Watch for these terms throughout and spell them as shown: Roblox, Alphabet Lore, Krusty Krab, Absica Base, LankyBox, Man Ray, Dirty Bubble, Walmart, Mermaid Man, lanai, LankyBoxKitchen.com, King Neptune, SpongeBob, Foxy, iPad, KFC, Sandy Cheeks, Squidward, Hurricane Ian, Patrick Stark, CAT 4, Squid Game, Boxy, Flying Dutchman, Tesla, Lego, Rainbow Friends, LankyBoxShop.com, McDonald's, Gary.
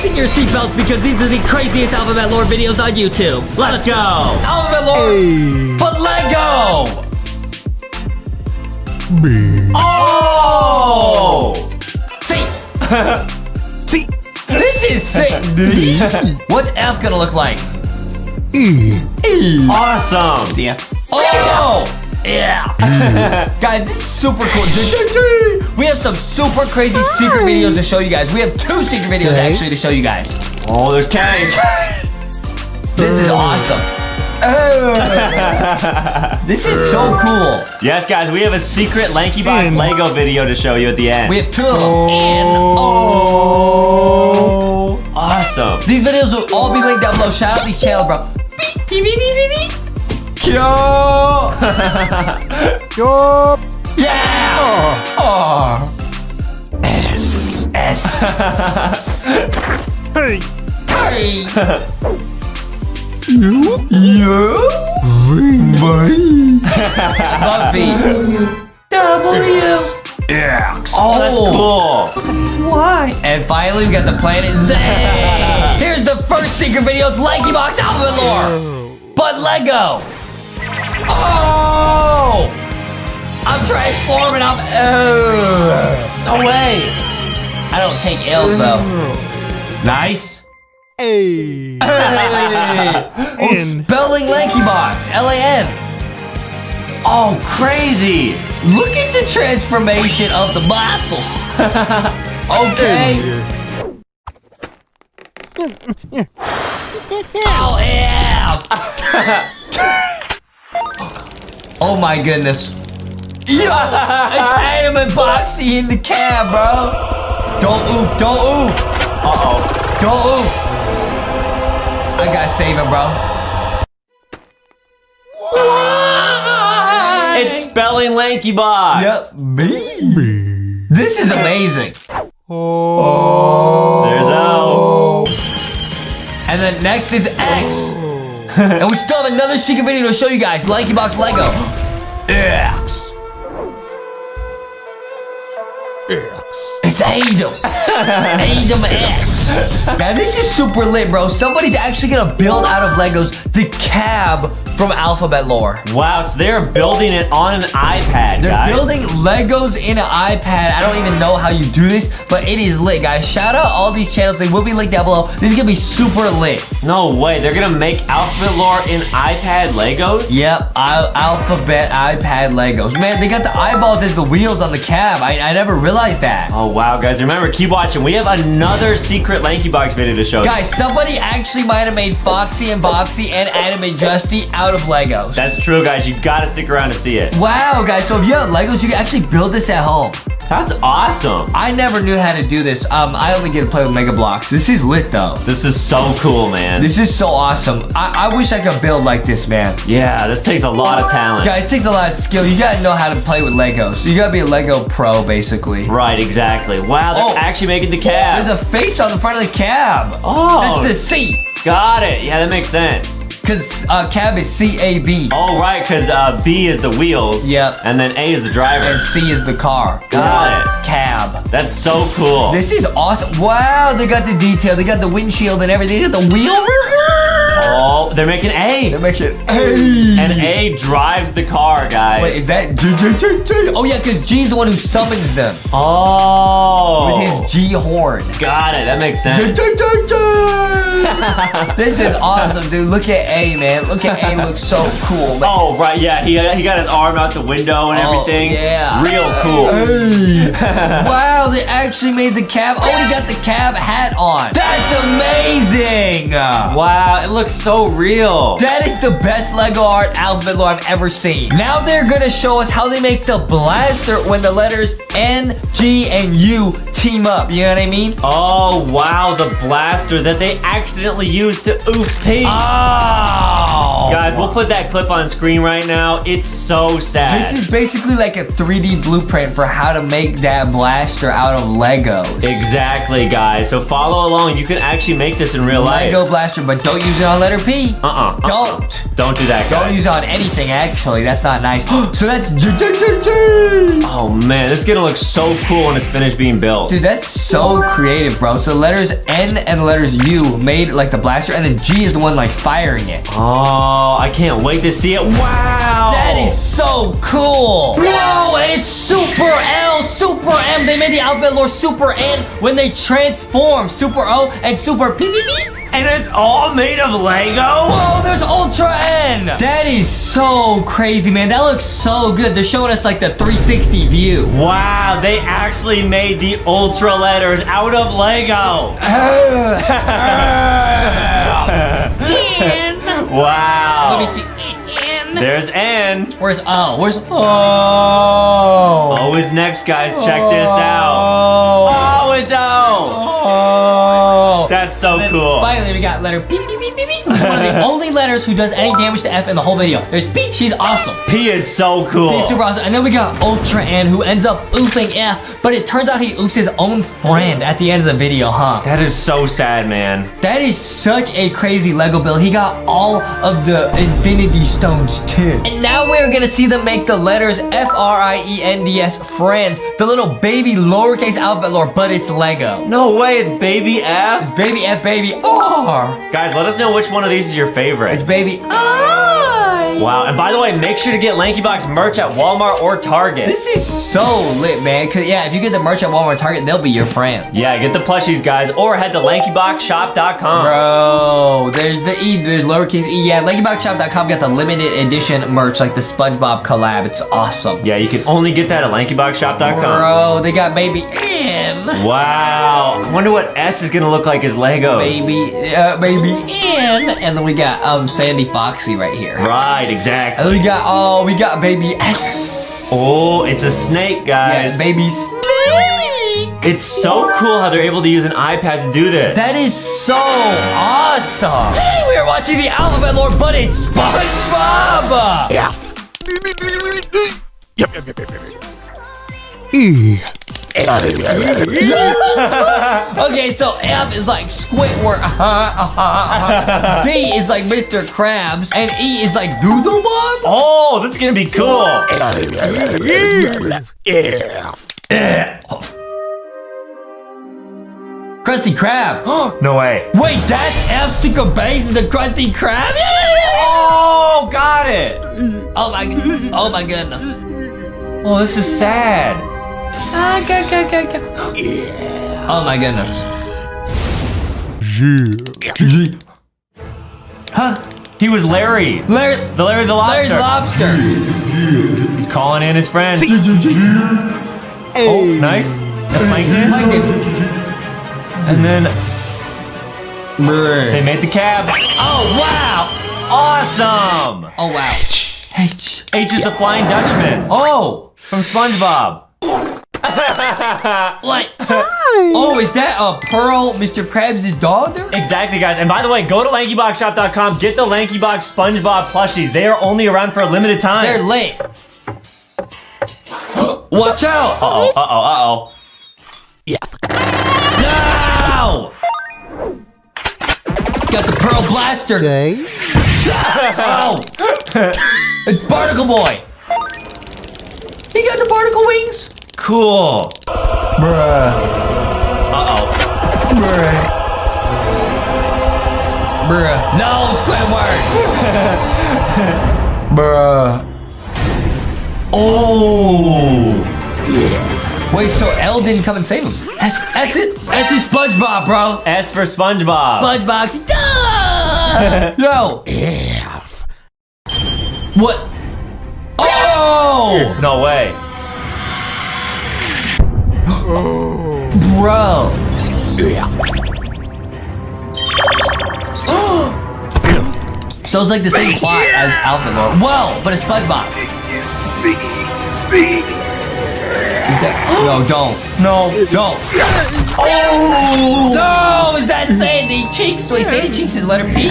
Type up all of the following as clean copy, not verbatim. Fasten your seatbelts because these are the craziest Alphabet Lore videos on YouTube. Let's go! Alphabet Lore, hey. But Lego! B. Oh! See! See! This is sick, dude! What's F gonna look like? E. E. Awesome! See ya. Oh! Yeah! Guys, this is super cool. We have some super crazy secret videos to show you guys. We have two secret videos actually to show you guys. Oh, there's cake! This is awesome. Oh. This is so cool. Yes, guys, we have a secret LankyBox Lego video to show you at the end. We have two of them. Oh. Awesome. These videos will all be linked down below. Shout out to this channel, bro. Beep, beep, beep, beep, beep, beep. Yo! Yo! Yeah! Oh! S. S. Hey! Hey! You? You? Ring my. W. X. Oh, that's cool. Why? And finally, we got the planet Z. Here's the first secret video of LankyBox Alphabet Lore. But Lego. Oh! I'm transforming. I'm. No way. I don't take L's though. Nice. Hey. Oh, spelling LankyBox. L-A-N. Oh, crazy. Look at the transformation of the muscles. Okay. Oh, yeah. Oh my goodness. Yeah, it's Adam and Boxy in the cab, bro. Don't oof, don't oof. Uh-oh. Don't oof. I gotta save him, bro. Why? It's spelling LankyBox. Yep, baby. This is amazing. Oh. There's O. And then next is X. And we still have another secret video to show you guys. LankyBox Lego. X. X. It's Adam. Adam X. Now this is super lit, bro. Somebody's actually gonna build out of Legos the cab from Alphabet Lore. Wow, so they're building it on an iPad, guys. They're building Legos in an iPad. I don't even know how you do this, but it is lit, guys. Shout out all these channels. They will be linked down below. This is gonna be super lit. No way. They're gonna make Alphabet Lore in iPad Legos? Yep, Alphabet iPad Legos. Man, they got the eyeballs as the wheels on the cab. I never realized that. Oh, wow, guys. Remember, keep watching. We have another secret LankyBox video to show you. Guys, somebody actually might have made Foxy and Boxy and Adam and Justy out of Legos. That's true, guys. You gotta stick around to see it. Wow, guys. So if you have Legos, you can actually build this at home. That's awesome. I never knew how to do this. I only get to play with Mega Blocks. This is lit, though. This is so cool, man. This is so awesome. I wish I could build like this, man. Yeah, this takes a lot of talent. Guys, it takes a lot of skill. You gotta know how to play with Legos. So you gotta be a Lego pro, basically. Right, exactly. Wow, they're actually making the cab. There's a face on the front of the cab. Oh. That's the seat. Got it. Yeah, that makes sense. Because cab is C-A-B. Oh, right, because B is the wheels. Yep. And then A is the driver. And C is the car. Got it. Cab. That's so cool. This is awesome. Wow, they got the detail. They got the windshield and everything. They got the wheel. Oh, they're making A. They're making A. And A drives the car, guys. Wait, is that G? Oh, yeah, because G is the one who summons them. Oh. With his G horn. Got it. That makes sense. This is awesome, dude. Look at A, man. Look at A. Looks so cool, man. Oh, right. Yeah, he got his arm out the window and everything. Yeah. Real cool. Wow, they actually made the cab. Oh, he got the cab hat on. That's amazing. Wow, it looks so real. That is the best Lego art Alphabet Lore I've ever seen. Now they're gonna show us how they make the blaster when the letters N, G, and U team up. You know what I mean? Oh, wow, the blaster that they accidentally used to oof pee. Oh. Guys, we'll put that clip on screen right now. It's so sad. This is basically like a 3D blueprint for how to make that blaster out of Legos. Exactly, guys. So follow along. You can actually make this in real life. Lego blaster, but don't use it on letter P. Don't do that, guys. Don't use it on anything, actually. That's not nice. So that's... Oh, man. This is going to look so cool when it's finished being built. Dude, that's so creative, bro. So letters N and letters U made like the blaster, and then G is the one like firing it. Oh, I can't wait to see it. Wow. That is so cool. Whoa, and it's Super L, Super M. They made the Alphabet Lore Super N when they transform. Super O and Super P. And it's all made of Lego? Whoa, there's Ultra N! That is so crazy, man. That looks so good. They're showing us like the 360 view. Wow, they actually made the Ultra letters out of Lego. Wow. Let me see. There's N. Where's O? Where's O? O is next, guys. Check this out. Oh, it's O. Oh. That's so cool. Finally, we got letter P. One of the only letters who does any damage to F in the whole video. There's P. She's awesome. P is so cool. P is super awesome. And then we got Ultra N, who ends up oofing F, but it turns out he oofs his own friend at the end of the video, huh? That is so sad, man. That is such a crazy Lego build. He got all of the Infinity Stones, too. And now we're going to see them make the letters F-R-I-E-N-D-S, friends. The little baby lowercase alphabet lore, but it's Lego. No way. It's baby F? It's baby F, baby R. Guys, let us know which one of these is your favorite. It's baby I. Wow, and by the way, make sure to get LankyBox merch at Walmart or Target. This is so lit, man. Cause yeah, if you get the merch at Walmart or Target, they'll be your friends. Yeah, get the plushies, guys, or head to LankyBoxShop.com. Bro, there's the E, there's lowercase E. Yeah, LankyBoxShop.com got the limited edition merch, like the SpongeBob collab. It's awesome. Yeah, you can only get that at LankyBoxShop.com. Bro, they got baby N. Wow, I wonder what S is gonna look like as Legos. Baby N. And then we got Sandy Foxy right here. Right, exactly. And then we got baby S. Oh, it's a snake, guys. Yeah, baby snake. It's so cool how they're able to use an iPad to do this. That is so awesome. Hey, we are watching the Alphabet Lore, but it's SpongeBob. Yeah. Yep. E. Okay, so F is like Squidward. D is like Mr. Krabs. And E is like Doodle Bob. Oh, this is gonna be cool. F. Krusty Krab. No way. Wait, that's F secret base is the Krusty Krab? Oh, got it. Oh my goodness. Oh, this is sad. Yeah. Oh my goodness. G. Huh? He was Larry. Larry the Lobster. He's calling in his friends. Oh, nice. That's Plankton. And then they made the cab. Oh, wow. Awesome. Oh, wow. H is the Flying Dutchman. Oh, from SpongeBob. What? Hi. Oh, is that a Pearl, Mr. Krabs' dog there? Exactly, guys. And by the way, go to LankyBoxShop.com. Get the LankyBox SpongeBob plushies. They are only around for a limited time. They're late. Watch out. Uh-oh. Yeah. No! Got the Pearl Blaster. Okay. Oh. It's Barnacle Boy. He got the barnacle wings. Cool. Bruh. Uh-oh. Bruh. No, Squidward. Bruh. Oh. Yeah. Wait, so L didn't come and save him. S is SpongeBob, bro. S for SpongeBob. SpongeBob. Duh! Yo. Yeah. What? Oh. No way. Bro. Yeah. So it's like the same plot as Alphabet Lore. Whoa, but it's SpongeBob. Is that? No, don't. No, don't. Oh! No, is that Sandy Cheeks? Wait, Sandy Cheeks is letter P?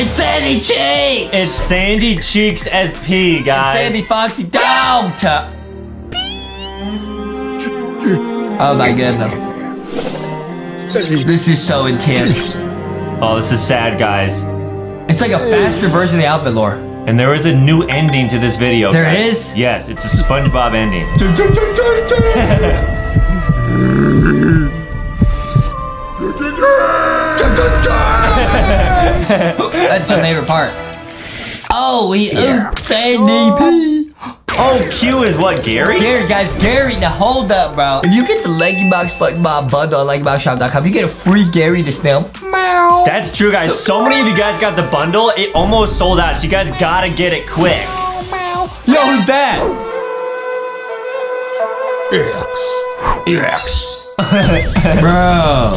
It's Sandy Cheeks! It's Sandy Cheeks as P, guys. It's Sandy Foxy Dog Top. Oh my goodness. This is so intense. Oh, this is sad, guys. It's like a faster version of the Alphabet Lore. And there is a new ending to this video. There guys. Is? Yes, it's a SpongeBob ending. That's my favorite part. Oh, we ooped Sandy P. Oh, Q is what, Gary? Gary, guys, Gary, now hold up, bro. If you get the LankyBox SpongeBob bundle at LankyBoxShop.com, you get a free Gary to stamp. That's true, guys. So many of you guys got the bundle. It almost sold out, so you guys gotta get it quick. Yo, who's that? Bro.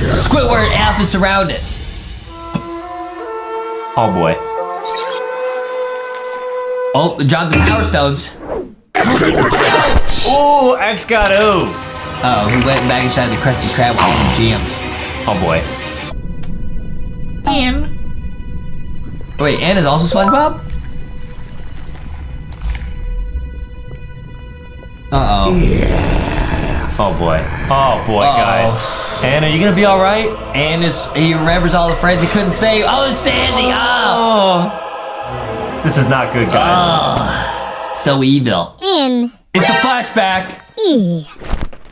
Squidward Alf is surrounded. Oh boy. Oh, drop the power stones. Oh, X got O. Uh oh, he went back inside the Krusty Krab with all the gems. Oh boy. Ann. Wait, Ann is also SpongeBob? Uh oh. Yeah. Oh boy. Oh boy, guys. Ann, are you gonna be all right? Ann he remembers all the friends he couldn't save. Oh, it's Sandy! Oh. This is not good, guys. Oh, so evil. Ann. It's a flashback.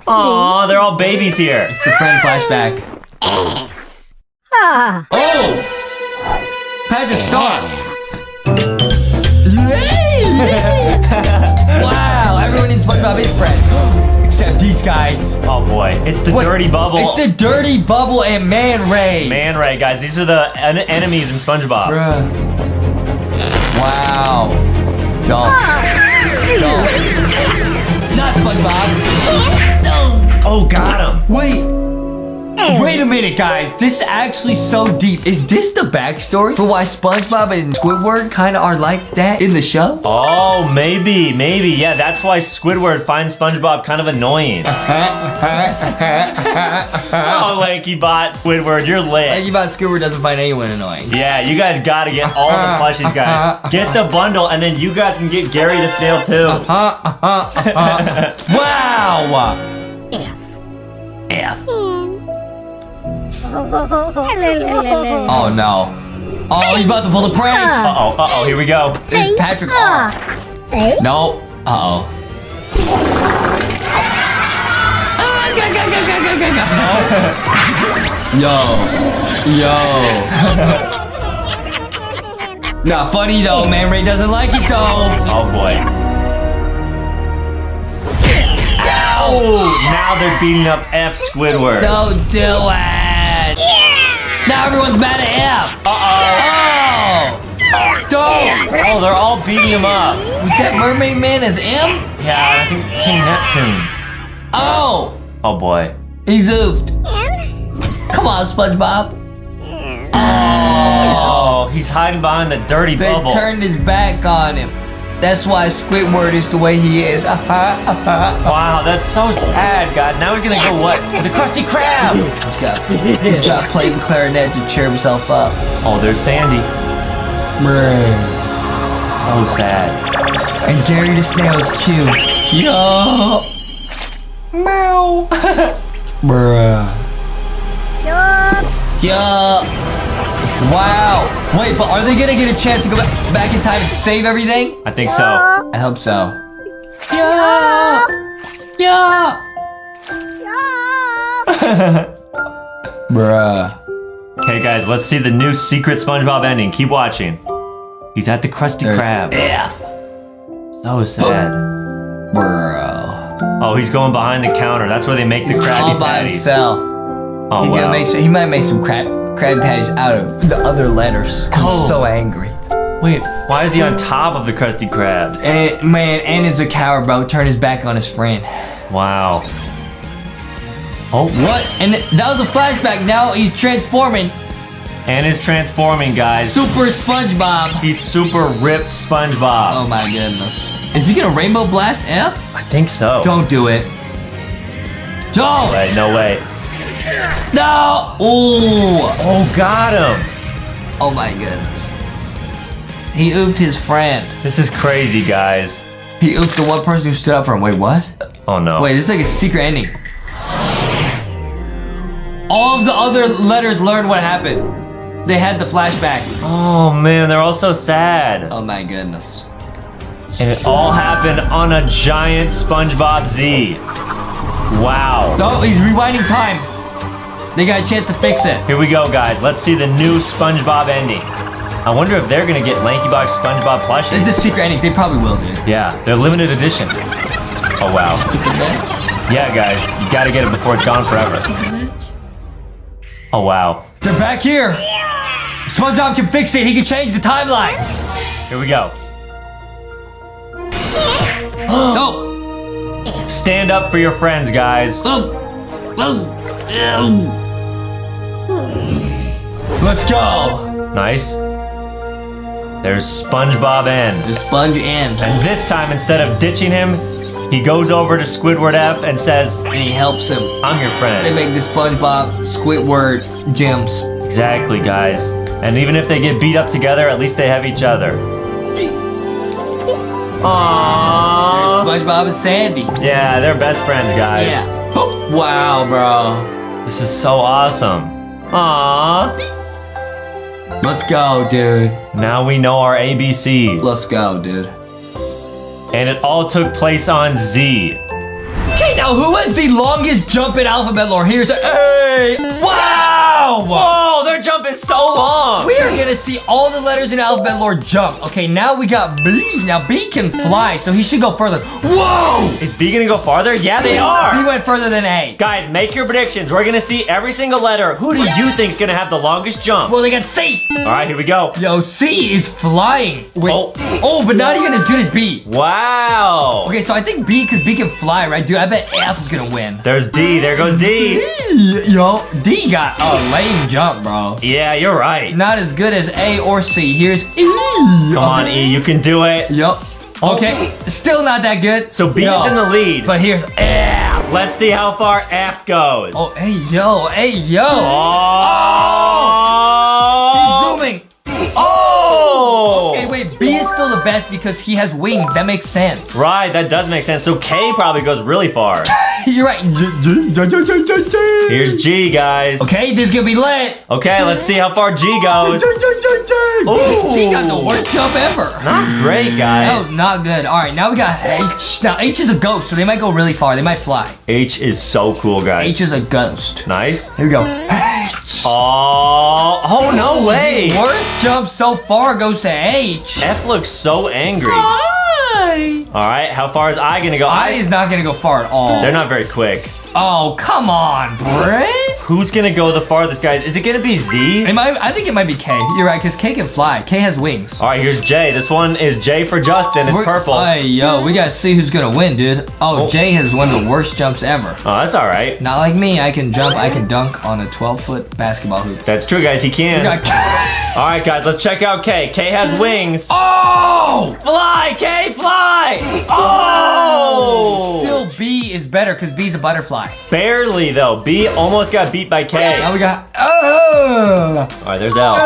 Oh, they're all babies here. It's the friend flashback. Oh, Patrick Stark. Wow, everyone in SpongeBob is friends. Except these guys. Oh boy, it's the Dirty Bubble. It's the Dirty Bubble and Man Ray. Man Ray, guys, these are the enemies in SpongeBob. Bruh. Wow. Don't. Don't. Not SpongeBob. No. Oh, got him. Wait. Wait a minute, guys. This is actually so deep. Is this the backstory for why SpongeBob and Squidward kind of are like that in the show? Oh, maybe, maybe. Yeah, that's why Squidward finds SpongeBob kind of annoying. Oh, LankyBot Squidward, you're lit. LankyBot Squidward doesn't find anyone annoying. Yeah, you guys gotta get all the plushies, guys. Get the bundle, and then you guys can get Gary the snail, too. Wow. F. Oh no. Oh, he's about to pull the prank. Uh oh, here we go. There's Patrick R. No. Uh oh. Yo. Not funny though, Man Ray doesn't like it though. Oh boy. Ow! Now they're beating up F Squidward. Don't do it. Yeah. Now everyone's mad at F. Uh-oh. Don't. Oh, they're all beating him up. Was that Mermaid Man as M? Yeah, I think King Neptune. Oh. Oh, boy. He's oofed. Come on, SpongeBob. Oh, he's hiding behind the dirty bubble. They turned his back on him. That's why Squidward is the way he is. Wow, that's so sad, guys. Now we're gonna go what? The Krusty Krab! He's got to play the clarinet to cheer himself up. Oh, there's Sandy. Oh, sad. And Gary the snail is cute. Yo! Meow! Bruh. Yup! Yup! Wow. Wait, but are they gonna get a chance to go back in time and save everything? I think so. I hope so. Yeah. Yeah. Yeah. Bruh. Okay, guys, let's see the new secret SpongeBob ending. Keep watching. He's at the Krusty Krab. Yeah. So sad. Bruh. Oh, he's going behind the counter. That's where they make the Krabby Patties. All by himself. Oh, he wow. He might make some Krabby Patties out of the other letters. I'm so angry. Wait, why is he on top of the Krusty Krab? And, man, and is a coward, bro. Turned his back on his friend. Wow. Oh, what? And that was a flashback. Now he's transforming. And is transforming, guys. Super SpongeBob. He's super ripped SpongeBob. Oh, my goodness. Is he gonna rainbow blast F? I think so. Don't do it. Don't. No way. No way. No! Ooh! Oh, got him! Oh my goodness. He oofed his friend. This is crazy, guys. He oofed the one person who stood up for him. Wait, what? Oh no. Wait, this is like a secret ending. All of the other letters learned what happened. They had the flashback. Oh man, they're all so sad. Oh my goodness. And it all happened on a giant SpongeBob Z. Wow. No, he's rewinding time. They got a chance to fix it. Here we go, guys. Let's see the new SpongeBob ending. I wonder if they're gonna get LankyBox SpongeBob plushies. This is a secret ending. They probably will, dude. Yeah, they're limited edition. Oh, wow. Yeah, guys. You gotta get it before it's gone forever. Oh, wow. They're back here. SpongeBob can fix it. He can change the timeline. Here we go. Oh! Stand up for your friends, guys. Let's go. Nice. There's SpongeBob N. There's Sponge N. And this time, instead of ditching him, he goes over to Squidward F and says, and he helps him. I'm your friend. They make the SpongeBob Squidward gems. Exactly, guys. And even if they get beat up together, at least they have each other. Aww. There's SpongeBob and Sandy. Yeah, they're best friends, guys. Yeah. Oh, wow, bro. This is so awesome. Aww. Let's go, dude. Now we know our ABCs. Let's go, dude. And it all took place on Z. Okay, now who has the longest jump in Alphabet Lore? Here's a A. Wow! Whoa, their jump is so long. We are gonna see all the letters in Alphabet Lore jump. Okay, now we got B. Now B can fly, so he should go further. Whoa! Is B gonna go farther? Yeah, they are. He went further than A. Guys, make your predictions. We're gonna see every single letter. Who do you think's gonna have the longest jump? Well, they got C. All right, here we go. Yo, C is flying. Wait. Oh, but not even as good as B. Wow. Okay, so I think B, because B can fly, right, dude? I bet F is gonna win. There's D. There goes D. Yo, D got a lame jump, bro. Yeah, you're right. Not as good as A or C. Here's E. Come on, E. You can do it. Yup. Okay. Still not that good. So B is in the lead. But here's F. Let's see how far F goes. Oh, hey, yo. Hey, yo. Oh. He's zooming. Oh! Okay, wait, B is still the best because he has wings. That makes sense. Right, that does make sense. So K probably goes really far. You're right. Here's G, guys. Okay, this is gonna be lit. Okay, let's see how far G goes. Ooh. G got the worst jump ever. Not great, guys. That was not good. All right, now we got H. Now, H is a ghost, so they might go really far. They might fly. H is so cool, guys. H is a ghost. Nice. Here we go. H. Oh, oh no way. Worst jump so far goes to H. F looks so angry. Hi. All right, how far is I gonna go? I is not gonna go far at all. They're not very quick. Oh, come on, Brett. Who's gonna go the farthest, guys? Is it gonna be Z? I think it might be K. You're right, because K can fly. K has wings. All right, here's J. This one is J for Justin. It's purple. Hey, yo, we gotta see who's gonna win, dude. Oh, J has one of the worst jumps ever. Oh, that's all right. Not like me. I can jump. I can dunk on a 12-foot basketball hoop. That's true, guys. He can. All right, guys, let's check out K. K has wings. Oh! Fly, K, fly! Oh! Still B is better, because B's a butterfly. Barely, though. B almost got beat by K. Now we got... Oh! All right, there's L.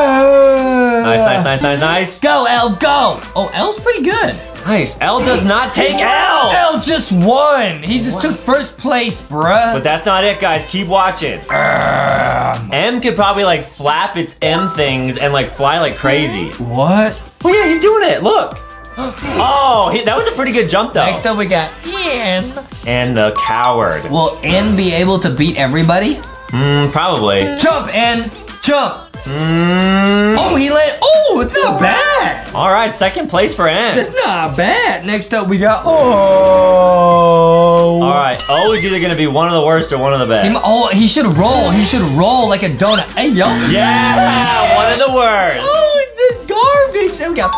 Nice, nice, nice, nice, nice. Go, L, go! Oh, L's pretty good. Nice. L does not take L. L just won. He just took first place, bruh. But that's not it, guys. Keep watching. M could probably, like, flap its M things and, like, fly like crazy. What? Oh, yeah, he's doing it. Look. Oh, that was a pretty good jump, though. Next up, we got Ian. And the coward. Will N be able to beat everybody? Probably. Jump, N. Jump. Oh, he let... Oh, it's not bad. All right, second place for N. That's not bad. Next up, we got... Oh. All right, O is either going to be one of the worst or one of the best. He should roll. He should roll like a donut. Hey, yo. Yeah, one of the worst. Oh, it's garbage. Then we got...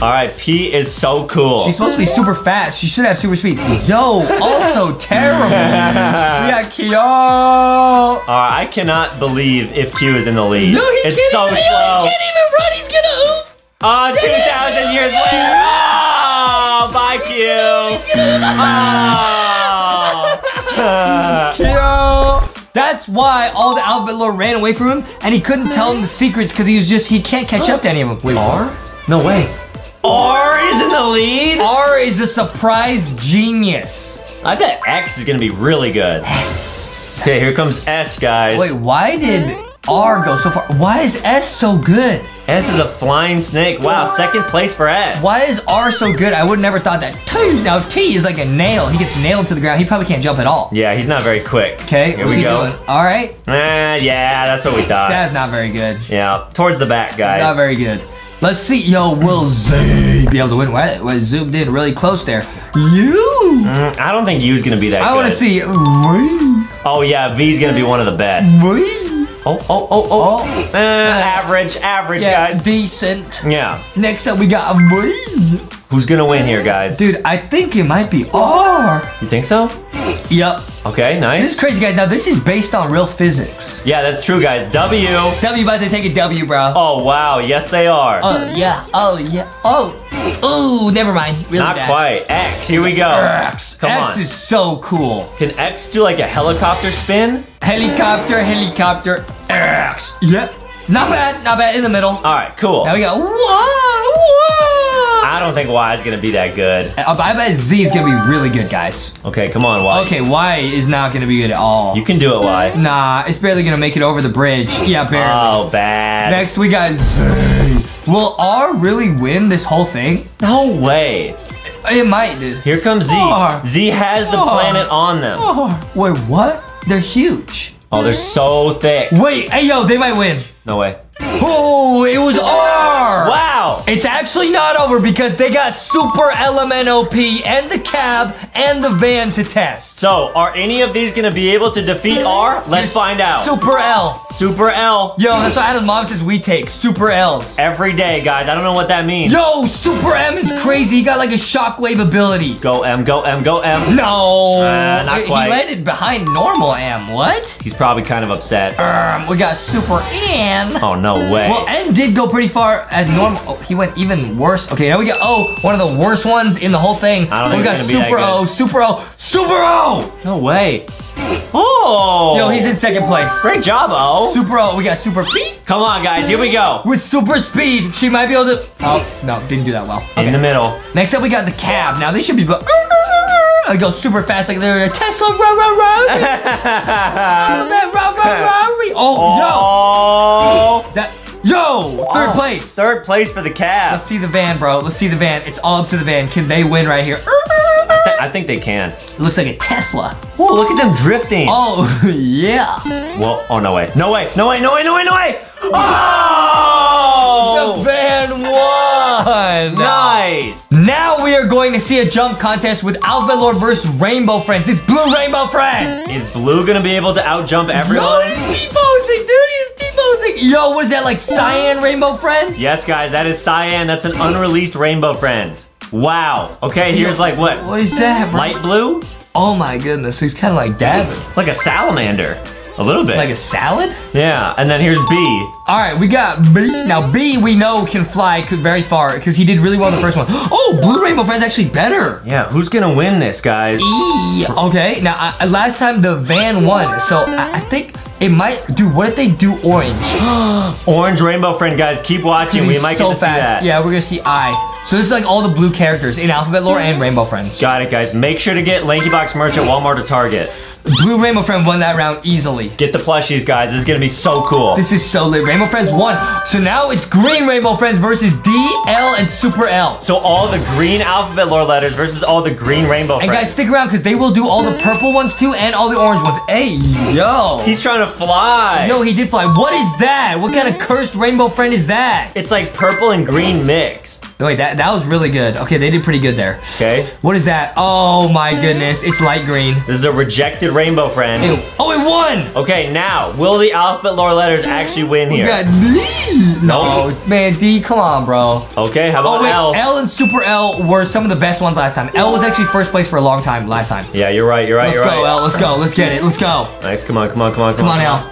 All right, P is so cool. She's supposed to be super fast. She should have super speed. Yo, also terrible. We got Q. All right, I cannot believe if Q is in the lead. No, he it's so slow. He can't even run. He's gonna oof. Oh, 2,000 years later. Oh, bye, Q. He's gonna oof. Q. That That's why all the Alphabet Lore ran away from him, and he couldn't tell them the secrets because he can't catch up to any of them. Wait, R? No way. R is in the lead? R is a surprise genius. I bet X is gonna be really good. S. Okay, here comes S, guys. Wait, why did R go so far? Why is S so good? S is a flying snake. Wow, second place for S. Why is R so good? I would never thought that. T. Now T is like a nail. He gets nailed to the ground. He probably can't jump at all. Yeah, he's not very quick. Okay, here we go. All right. Yeah, that's what we thought. That's not very good. Yeah, towards the back, guys. Not very good. Let's see, yo, will Z be able to win? What zoomed in really close there. You? I don't think U's gonna be that good. I wanna see. Oh yeah, V's gonna be one of the best. Oh. Average, yeah, guys. Decent. Yeah. Next up we got V. Who's gonna win here, guys? Dude, I think it might be R. You think so? Yep. Okay, nice. This is crazy, guys. Now, this is based on real physics. Yeah, that's true, guys. W. W about to take a W, bro. Oh, wow. Yes, they are. Oh, yeah. Oh, yeah. Oh. Ooh, never mind. Really not bad. Quite. X, here we go. X. Come X on. Is so cool. Can X do like a helicopter spin? Helicopter. X. Yep. Not bad. In the middle. All right, cool. Now we got whoa. I don't think Y is gonna be that good. I bet Z is gonna be really good, guys. Okay, come on, Y. Okay, Y is not gonna be good at all. You can do it, Y. Nah, it's barely gonna make it over the bridge. Yeah, barely. Oh, bad. Next, we got Z. Will R really win this whole thing? No way. It might, dude. Here comes Z. R. Z has the planet on them. R. Wait, what? They're huge. Oh, they're so thick. Wait, hey, yo, they might win. No way. Oh, it was R. Wow. It's actually not over because they got Super LMNOP and the cab and the van to test. So, are any of these going to be able to defeat R? Let's find out. Super L. Super L. Yo, that's what Adam's mom says we take. Super L's. Every day, guys. I don't know what that means. Yo, Super M is crazy. He got like a shockwave ability. Go M, go M, go M. No. Not quite. He landed behind normal M. What? He's probably kind of upset. We got Super M. Oh, no. Way. Well, N did go pretty far as normal. Oh, he went even worse. Okay, now we got O, one of the worst ones in the whole thing. I don't think we got Super O. No way. Oh. Yo, he's in second place. Great job, O. Super O. We got Super P. Come on, guys. Here we go. With super speed, she might be able to. Oh, no, didn't do that well. Okay. In the middle. Next up, we got the cab. Now, this should be. I go super fast like they're a Tesla. Rory. Oh, yo. Yo, third place. Third place for the cab. Let's see the van, bro. Let's see the van. It's all up to the van. Can they win right here? I think they can. It looks like a Tesla. Oh, look at them drifting. Oh, yeah. Whoa. Oh, no way. No way. No way. No way. No way. No way. Oh! The van won. Nice. Now we are going to see a jump contest with Alphabet Lore versus Rainbow Friends. It's Blue Rainbow Friend. Is Blue going to be able to outjump everyone? No, he's deposing, dude. Yo, what is that, like Cyan Rainbow Friend? Yes, guys, that is Cyan. That's an unreleased Rainbow Friend. Wow. Okay, here's like what? What is that, bro? Light blue? Oh my goodness, he's kind of like dabbing. Like a salamander. A little bit. Like a salad? Yeah, and then here's B. All right, we got B. Now, B we know can fly very far because he did really well in the first one. Oh, Blue Rainbow Friend's actually better. Yeah, who's going to win this, guys? E. Okay, now, last time the van won, so I think it might. Dude, what if they do orange? Orange Rainbow Friend, guys. Keep watching. We might get to see that. Yeah, we're going to see I. So this is like all the blue characters in Alphabet Lore and Rainbow Friends. Got it, guys. Make sure to get LankyBox merch at Walmart or Target. Blue Rainbow Friend won that round easily. Get the plushies, guys. This is going to be so cool. This is so lit. Rainbow Friends won. So now it's Green Rainbow Friends versus D, L, and Super L. So all the green Alphabet Lore letters versus all the green Rainbow Friends. And guys, stick around because they will do all the purple ones too and all the orange ones. Hey, yo. He's trying to fly. Yo, he did fly. What is that? What kind of cursed Rainbow Friend is that? It's like purple and green mixed. Wait, that was really good. Okay, they did pretty good there. Okay. What is that? Oh my goodness, it's light green. This is a rejected Rainbow Friend. Ew. Oh, it won! Okay, now, will the Alphabet Lore letters actually win here? We got D. No, man, D, come on, bro. Okay, how about L? L and Super L were some of the best ones last time. L was actually first place for a long time last time. Yeah, you're right. Let's go, L, let's go, let's get it, let's go. Nice, come on, L.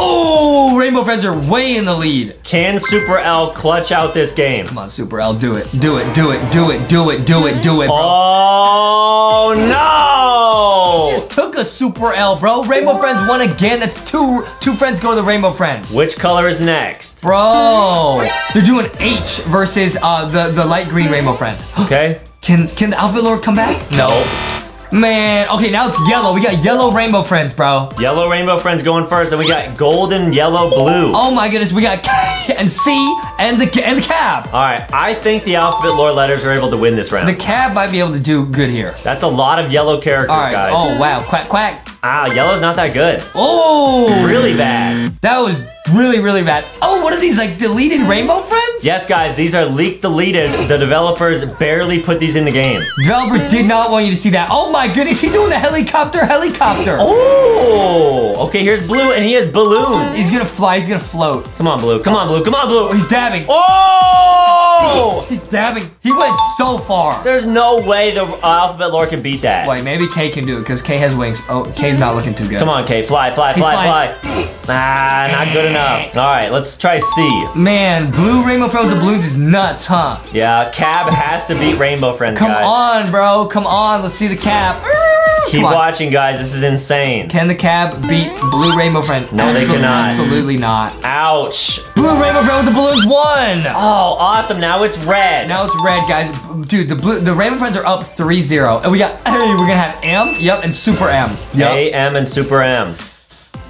Oh, Rainbow Friends are way in the lead. Can Super L clutch out this game? Come on, Super L, do it, bro. Oh, no! just took a super L, bro. Rainbow Friends won again. That's two friends go to Rainbow Friends. Which color is next? Bro, they're doing H versus the light green Rainbow Friend. Okay. Can the Alphabet Lore come back? No. Man, okay, now it's yellow. We got yellow Rainbow Friends, bro. Yellow Rainbow Friends going first, and we got golden, yellow, blue. Oh my goodness, we got K and C and the cab. All right, I think the Alphabet Lore letters are able to win this round. The cab might be able to do good here. That's a lot of yellow characters, all right. Guys. Oh, wow, quack, quack. Ah, yellow's not that good. Oh! Really bad. That was really, really bad. Oh, what are these, like, deleted Rainbow Friends? Yes, guys, these are leaked deleted. The developers barely put these in the game. Developer did not want you to see that. Oh, my goodness, he's doing the helicopter. Oh! Okay, here's Blue, and he has balloons. He's gonna fly, he's gonna float. Come on, Blue, come on, Blue, come on, Blue. He's dabbing. Oh! He's dabbing. He went so far. There's no way the Alphabet Lore can beat that. Wait, maybe K can do it, because K has wings. Oh, K. He's not looking too good. Come on, Kay. Fly, fly, fly, fly. Ah, not good enough. All right, let's try C. Man, blue Rainbow Friends with balloons is nuts, huh? Yeah, Cab has to beat Rainbow Friends, guys. Come on, bro. Come on. Let's see the Cab. Keep watching, guys. This is insane. Can the Cab beat blue Rainbow Friend? No, they cannot. Absolutely not. Ouch. Blue Rainbow Friend with the balloons won. Oh, awesome. Now it's red. Now it's red, guys. Dude, the Rainbow Friends are up 3-0. And we got A. We're going to have M. Yep, and Super M. Yep. A, M, and Super M.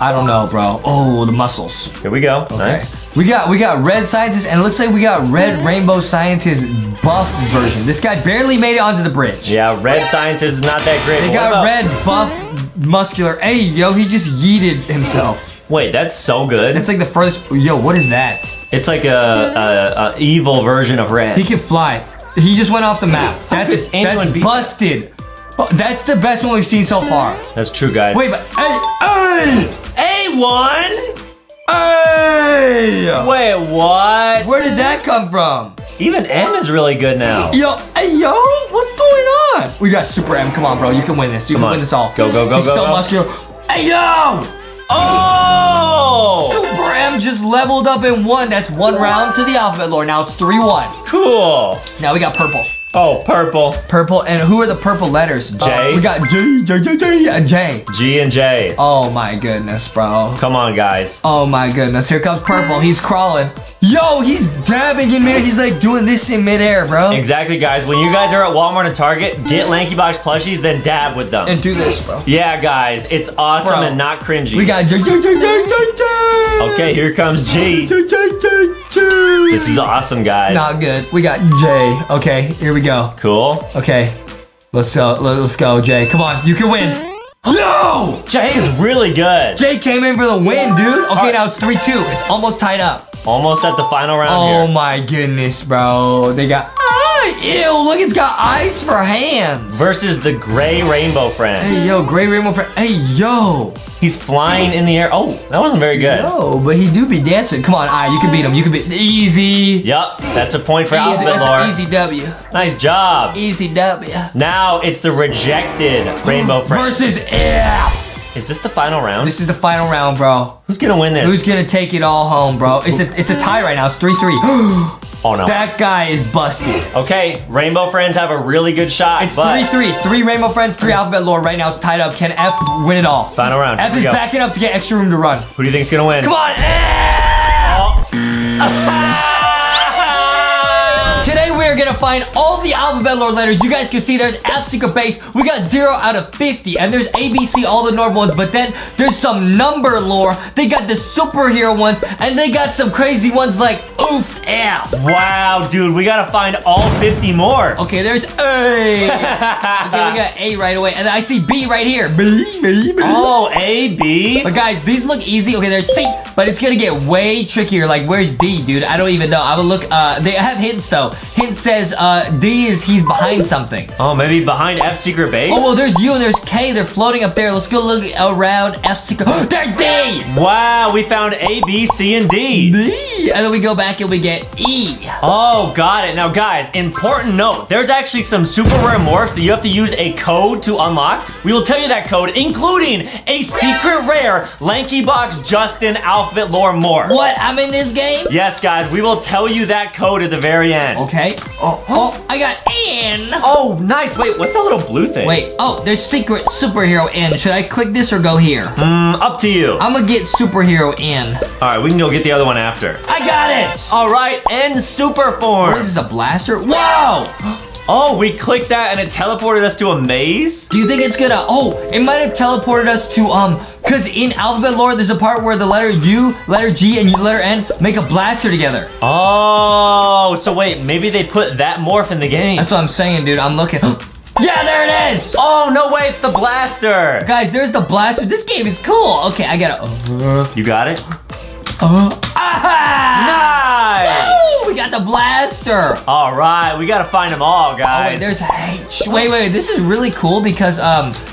I don't know, bro. Oh, the muscles. Here we go. Okay. Nice. We got red scientists, and it looks like we got red Rainbow Scientist buff version. This guy barely made it onto the bridge. Yeah, red scientist is not that great. They got red buff muscular. Hey, yo, he just yeeted himself. Wait, that's so good. That's like the first. Yo, what is that? It's like a evil version of red. He can fly. He just went off the map. That's busted. Oh, that's the best one we've seen so far. That's true, guys. Wait, but A1? Hey! Wait, what? Where did that come from? Even M is really good now. Yo, hey, yo, what's going on? We got Super M. Come on, bro. You can win this. You can win this all. Go, go, go, go. He's so muscular. Hey, yo! Oh! Super M just leveled up and won. That's one round to the Alphabet Lore. Now it's 3-1. Cool. Now we got purple. Oh, purple. Purple, and who are the purple letters? J. We got J, J, J, J, and J. G and J. Oh my goodness, bro. Come on, guys. Oh my goodness, here comes purple. He's crawling. Yo, he's dabbing in midair. He's like doing this in midair, bro. Exactly, guys. When you guys are at Walmart and Target, get LankyBox plushies, then dab with them. And do this, bro. Yeah, guys, it's awesome and not cringy. We got J, J, J, J, J, J. Okay, here comes G. J, J, J, J. This is awesome, guys. Not good. We got J. Okay, here we go. Cool. Okay, let's go, Jay. Come on, you can win. No! Jay is really good. Jay came in for the win, dude. Okay, now it's 3-2. It's almost tied up. Almost at the final round here. Oh my goodness, bro. They got, ew, look, it's got eyes for hands. Versus the gray Rainbow Friend. Hey, yo, gray Rainbow Friend. Hey, yo. He's flying in the air. Oh, that wasn't very good. No, but he do be dancing. Come on, you can beat him. You can beat easy. Yep, that's a point for Alphabet Lore. That's an easy W. Nice job. Easy W. Now it's the rejected Rainbow Friend. Versus F. Is this the final round? This is the final round, bro. Who's gonna win this? Who's gonna take it all home, bro? It's a tie right now. It's 3-3. Oh, no. That guy is busted. Okay, Rainbow Friends have a really good shot. It's 3-3. Three Rainbow Friends, three Alphabet Lore. Right now it's tied up. Can F win it all? Final round. F is backing up to get extra room to run. Who do you think's gonna win? Come on, F! Oh. Today we are gonna find all the Alphabet Lore letters. You guys can see there's alphabetical base. We got 0 out of 50, and there's A, B, C, all the normal ones. But then there's some number lore. They got the superhero ones, and they got some crazy ones like oof. F. Wow, dude, we gotta find all 50 more. Okay, there's A. Okay, we got A right away, and I see B right here. B, B, B. Oh, A, B. But guys, these look easy. Okay, there's C, but it's gonna get way trickier. Like, where's D, dude? I don't even know. I would look. They have hints though. Hint says D is he's behind something. Oh, maybe behind F secret base. Oh, well, there's U and there's K. They're floating up there. Let's go look around F secret. There's D. Wow, we found A, B, C, and D. D, and then we go back and we get E. Oh, got it. Now, guys, important note. There's actually some super rare morphs that you have to use a code to unlock. We will tell you that code, including a secret rare LankyBox Justin Alphabet Lore morph. What? I'm in this game? Yes, guys. We will tell you that code at the very end. Okay. Oh, I got Ann. Oh, nice. Wait, what's that little blue thing? Wait, oh, there's secret superhero Ann. Should I click this or go here? Up to you. I'm gonna get superhero Ann. All right, we can go get the other one after. I got it. All right, Ann super form. What is this, a blaster? Wow. Oh, we clicked that and it teleported us to a maze? Do you think it's gonna, oh, it might have teleported us to, cause in Alphabet Lore, there's a part where the letter U, letter G, and letter N make a blaster together. Oh, so wait, maybe they put that morph in the game. That's what I'm saying, dude, I'm looking. Yeah, there it is! Oh, no way, it's the blaster. Guys, there's the blaster. This game is cool. Okay, I gotta. You got it? Nice! Woo! We got the blaster. All right, we gotta find them all, guys. Oh, wait, there's H. Wait, wait, this is really cool because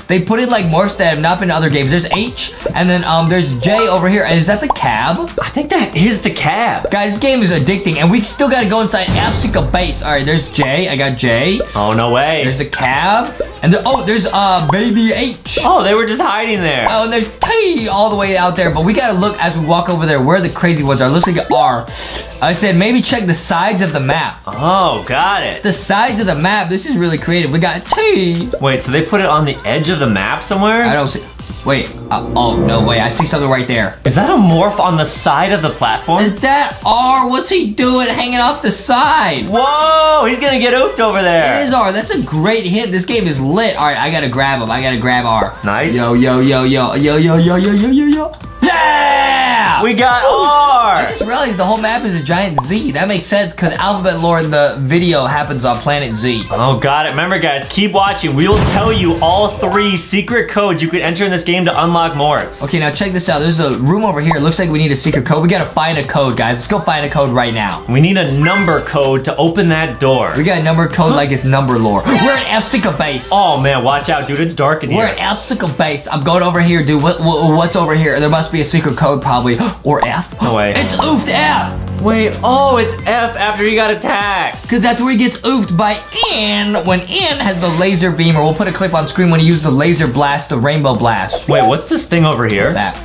they put in like morphs that have not been to other games. There's H, and then there's J over here. And is that the cab? I think that is the cab. Guys, this game is addicting, and we still gotta go inside Absica Base. All right, there's J. I got J. Oh no way. There's the cab, and there's baby H. Oh, they were just hiding there. Oh, and there's T all the way out there. But we gotta look as we walk over there where the crazy ones are. Let's look at R. I said maybe check the sides of the map. Oh, got it. The sides of the map. This is really creative. We got T. Wait, so they put it on the edge of the map somewhere? I don't see. Wait. Oh, no way. I see something right there. Is that a morph on the side of the platform? Is that R? What's he doing hanging off the side? Whoa, he's gonna get oofed over there. It is R. That's a great hit. This game is lit. All right, I gotta grab him. I gotta grab R. Nice. Yo, yo, yo, yo, yo, yo, yo, yo, yo, yo, yo. Yeah! We got R! I just realized the whole map is a giant Z. That makes sense because Alphabet Lore in the video happens on Planet Z. Oh, got it. Remember, guys, keep watching. We will tell you all three secret codes you could enter in this game to unlock morphs. Okay, now check this out. There's a room over here. It looks like we need a secret code. We gotta find a code, guys. Let's go find a code right now. We need a number code to open that door. We got a number code like it's number lore. We're at Absica Base. Oh, man, watch out, dude. It's dark in here. We're at Absica Base. I'm going over here, dude. What's over here? There must be a secret code probably, or F. No way. It's oofed F. Wait, oh, it's F after he got attacked. Because that's where he gets oofed by N when N has the laser beam, or we'll put a clip on screen when he used the laser blast, the rainbow blast. Wait, what's this thing over here? What's that?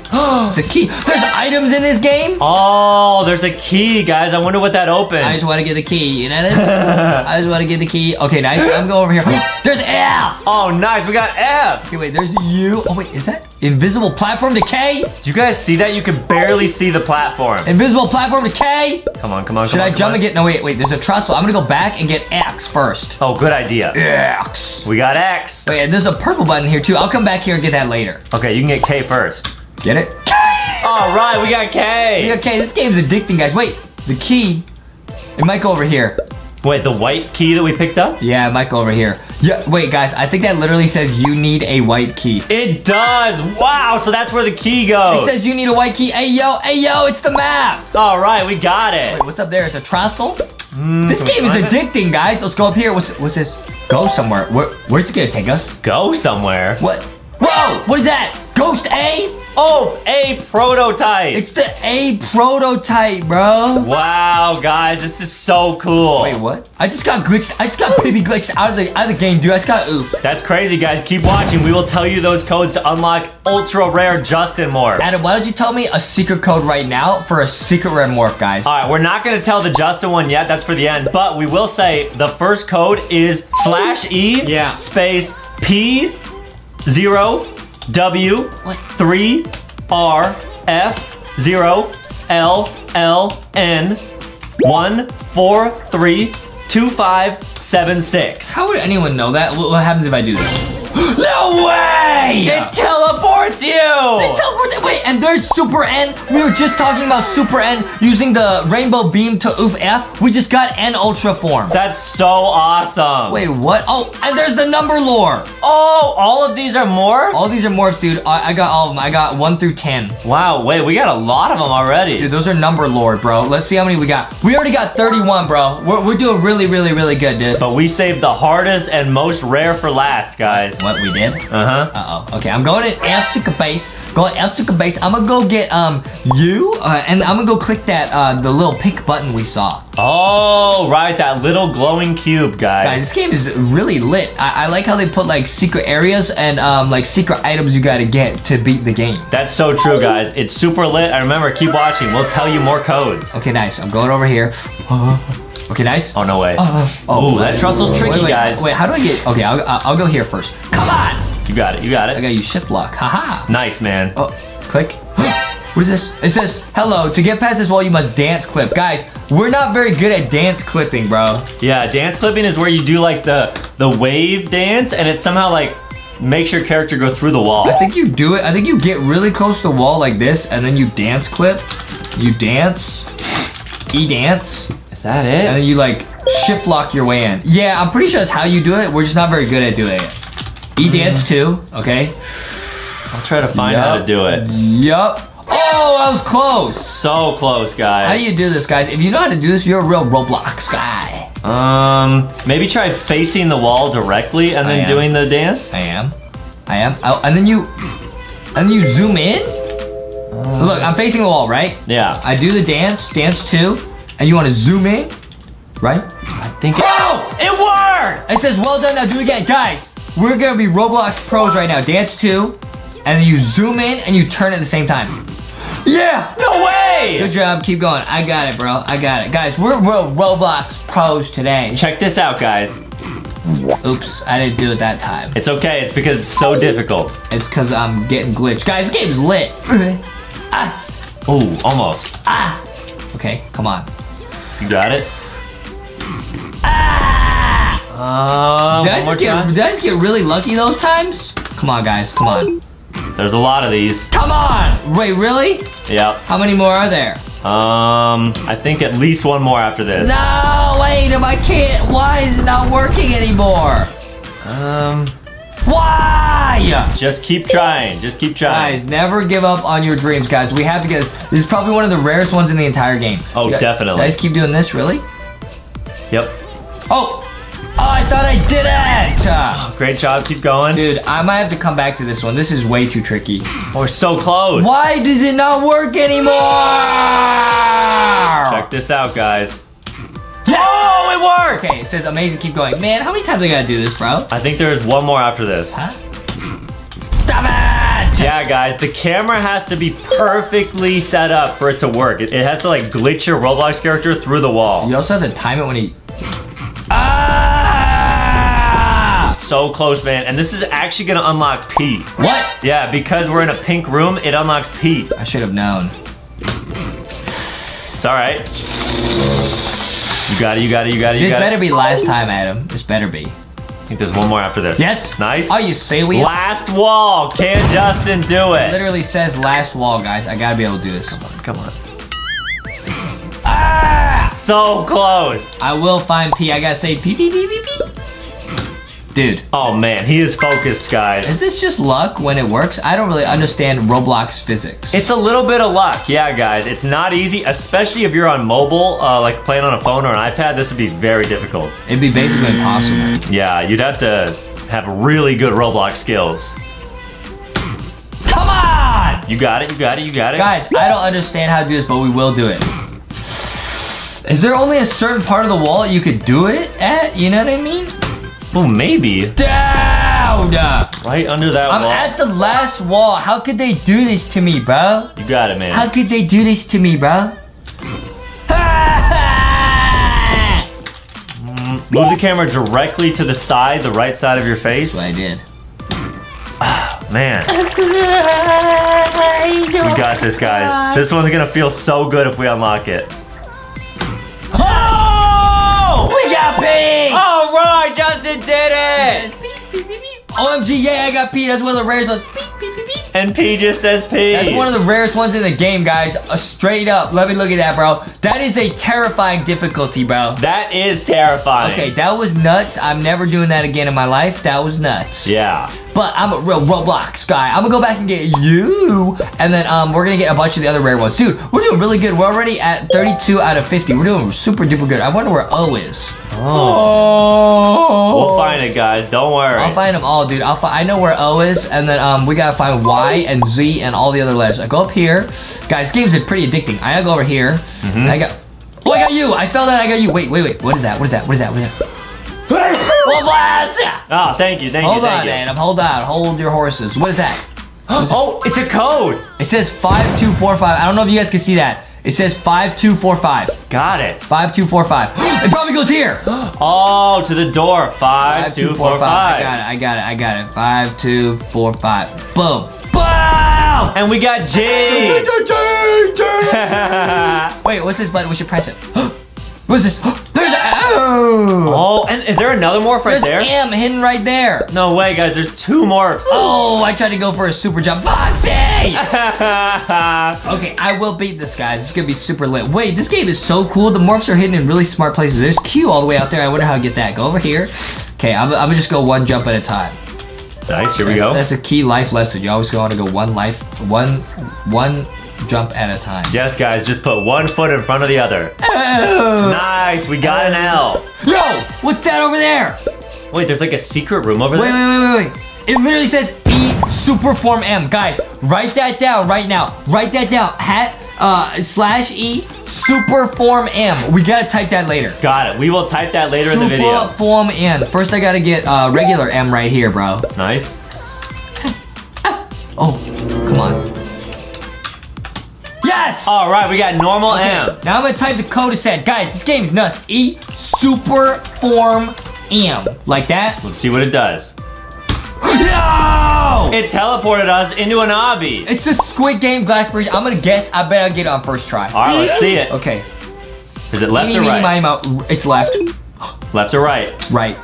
It's a key. There's items in this game? Oh, there's a key, guys. I wonder what that opens. I just want to get the key. You know that? I just want to get the key. Okay, nice. I'm going over here. There's F. Oh, nice. We got F. Okay, wait, there's U. Oh, wait, is that invisible platform decay? Do you guys see that? You can barely see the platform. Invisible platform decay. Come on, come on. Should I jump and get? No, wait, wait. There's a trestle. I'm gonna go back and get X first. Oh, good idea. X. We got X. Wait, and there's a purple button here too. I'll come back here and get that later. Okay, you can get K first. Get it? K. All right, we got K. We got K. This game's addicting, guys. Wait, the key. It might go over here. Wait, the white key that we picked up? Yeah, it might go over here. Yeah. Wait, guys, I think that literally says you need a white key. It does. Wow, so that's where the key goes. It says you need a white key. Hey, yo, it's the map. All right, we got it. Wait, what's up there? It's a trestle? This game is addicting, guys. Let's go up here. What's this? Go somewhere. Where's it gonna take us? Go somewhere? What? Whoa, what is that? Ghost A? Oh, A prototype. It's the A prototype, bro. Wow, guys, this is so cool. Wait, what? I just got glitched. I just got baby glitched out of the game, dude. I just got oofed. That's crazy, guys. Keep watching. We will tell you those codes to unlock ultra rare Justin morph. Adam, why don't you tell me a secret code right now for a secret rare morph, guys? All right, we're not going to tell the Justin one yet. That's for the end. But we will say the first code is /E space P0W3RF0LLN1432576. How would anyone know that? What happens if I do this? No way! It teleports you! It teleports you! Wait, and there's Super N. We were just talking about Super N using the rainbow beam to oof F. We just got N Ultra form. That's so awesome. Wait, what? Oh, and there's the number lore. Oh, all of these are morphs? All these are morphs, dude. I got all of them. I got 1 through 10. Wow, wait, we got a lot of them already. Dude, those are number lore, bro. Let's see how many we got. We already got 31, bro. We're doing really, really, really good, dude. But we saved the hardest and most rare for last, guys. What we did? Uh-oh. Okay, I'm going to Absica Base. Going to Absica Base. I'm gonna go get you, and I'm gonna go click that the little pink button we saw. Oh, right, that little glowing cube, guys. Guys, this game is really lit. I like how they put like secret areas and like secret items you gotta get to beat the game. That's so true, guys. It's super lit. I remember. Keep watching. We'll tell you more codes. Okay, nice. I'm going over here. Okay, nice. Oh, no way. Oh, ooh, that trestle's tricky, guys. Wait, how do I get... Okay, I'll go here first. Come on! You got it, you got it. I gotta use shift lock. Haha. Nice, man. Oh, click. What is this? It says, hello, to get past this wall, you must dance clip. Guys, we're not very good at dance clipping, bro. Yeah, dance clipping is where you do like the wave dance, and it somehow like makes your character go through the wall. I think you do it. I think you get really close to the wall like this, and then you dance clip. You dance. E-dance. Is that it? And then you like shift lock your way in. Yeah, I'm pretty sure that's how you do it. We're just not very good at doing it. E-dance too, okay? I'll try to find how to do it. Yup. Oh, I was close. So close, guys. How do you do this, guys? If you know how to do this, you're a real Roblox guy. Maybe try facing the wall directly and then doing the dance. I am. And then you zoom in. Look, I'm facing the wall, right? Yeah. I do the dance two, and you want to zoom in, right? I think. Oh, it worked. It says, "Well done." Now do it again, guys. We're gonna be Roblox pros right now. Dance 2, and then you zoom in and you turn at the same time. Yeah! No way! Good job, keep going. I got it, bro, I got it. Guys, we're real Roblox pros today. Check this out, guys. Oops, I didn't do it that time. It's okay, it's because it's so difficult. It's because I'm getting glitched. Guys, this game's lit. Oh, almost. Okay, come on. You got it? Did I just get really lucky those times? Come on, guys, come on. There's a lot of these. Come on! Wait, really? Yeah. How many more are there? I think at least one more after this. No, wait, I can't. Why is it not working anymore? Why? Just keep trying. Just keep trying. Guys, never give up on your dreams, guys. We have to get this. This is probably one of the rarest ones in the entire game. Oh, definitely. Guys, keep doing this, really? Yep. Oh! Oh, I thought I did it! Great job, keep going. Dude, I might have to come back to this one. This is way too tricky. Oh, we're so close. Why does it not work anymore? Check this out, guys. Yes! Oh, it worked! Okay, it says amazing, keep going. Man, how many times do I gotta do this, bro? I think there's one more after this. Huh? Stop it! Yeah, guys, the camera has to be perfectly set up for it to work. It has to, like, glitch your Roblox character through the wall. You also have to time it when he... So close, man. And this is actually gonna unlock Pete. What? Yeah, because we're in a pink room, it unlocks Pete. I should have known. It's all right. You got it, you got it, you got it, you got it. This better be last time, Adam. This better be. I think there's one more after this. Yes. Nice. Oh, you say we... Last wall. Can Justin do it? It literally says last wall, guys. I gotta be able to do this. Come on, come on. So close. I will find Pete. I gotta say Pete, Pete, Pete, Pete, Pete. Dude. Oh man, he is focused, guys. Is this just luck when it works? I don't really understand Roblox physics. It's a little bit of luck, yeah, guys. It's not easy, especially if you're on mobile, like playing on a phone or an iPad. This would be very difficult. It'd be basically impossible. Yeah, you'd have to have really good Roblox skills. Come on! You got it, you got it, you got it. Guys, I don't understand how to do this, but we will do it. Is there only a certain part of the wall you could do it at? You know what I mean? Well, maybe. Down! Right under that wall. I'm at the last wall. How could they do this to me, bro? You got it, man. How could they do this to me, bro? Move the camera directly to the side, the right side of your face. That's what I did. Oh, man. We got this, guys. This one's gonna feel so good if we unlock it. Oh! We got Pete! All right, Justin did it! OMG, yeah, I got Pete. That's one of the rarest ones. And P just says P. That's one of the rarest ones in the game, guys. Straight up. Let me look at that, bro. That is a terrifying difficulty, bro. That is terrifying. Okay, that was nuts. I'm never doing that again in my life. That was nuts. Yeah. But I'm a real Roblox guy. I'm gonna go back and get you, and then we're gonna get a bunch of the other rare ones. Dude, we're doing really good. We're already at 32 out of 50. We're doing super duper good. I wonder where O is. Oh. We'll find it, guys. Don't worry. I'll find them all, dude. I know where O is, and then we gotta find Y and Z and all the other letters. I go up here. Guys, this game's pretty addicting. I gotta go over here. I got... Oh, I got you! I fell down, I got you. Wait, wait, wait. What is that? What is that? What is that? What is that? Oh, thank you, thank you. Hold on, Adam. Hold on. Hold your horses. What is that? Oh, it's a code. It says 5245. I don't know if you guys can see that. It says 5245. Got it. 5245. It probably goes here. Oh, to the door. 5245. I got it. 5245. Boom. Boom! And we got J. Wait, what's this button? We should press it. What's this? There's an Oh, and is there another morph right there? There's M hidden right there. No way, guys. There's two morphs. Oh, I tried to go for a super jump. Foxy! Okay, I will beat this, guys. It's gonna be super lit. Wait, this game is so cool. The morphs are hidden in really smart places. There's Q all the way out there. I wonder how I get that. Go over here. Okay, I'm gonna just go one jump at a time. Nice, here we go. That's a key life lesson. You always gotta go one jump at a time. Yes, guys, just put one foot in front of the other. Nice, we got an L. Yo, what's that over there? Wait, there's like a secret room over there? Wait. It literally says E super form M. Guys, write that down right now. Write that down. /E super form M. We gotta type that later. Got it. We will type that later in the video. Super form M. First, I gotta get regular M right here, bro. Nice. Oh, come on. Yes! All right, we got normal M. Now I'm gonna type the code it said. Guys, this game is nuts. E super form M. Like that? Let's see what it does. No! It teleported us into an obby. It's the Squid Game glass bridge. I'm gonna guess. I bet I'll get it on first try. All right, let's see it. Okay. Is it left or right? It's left. Left or right? Right.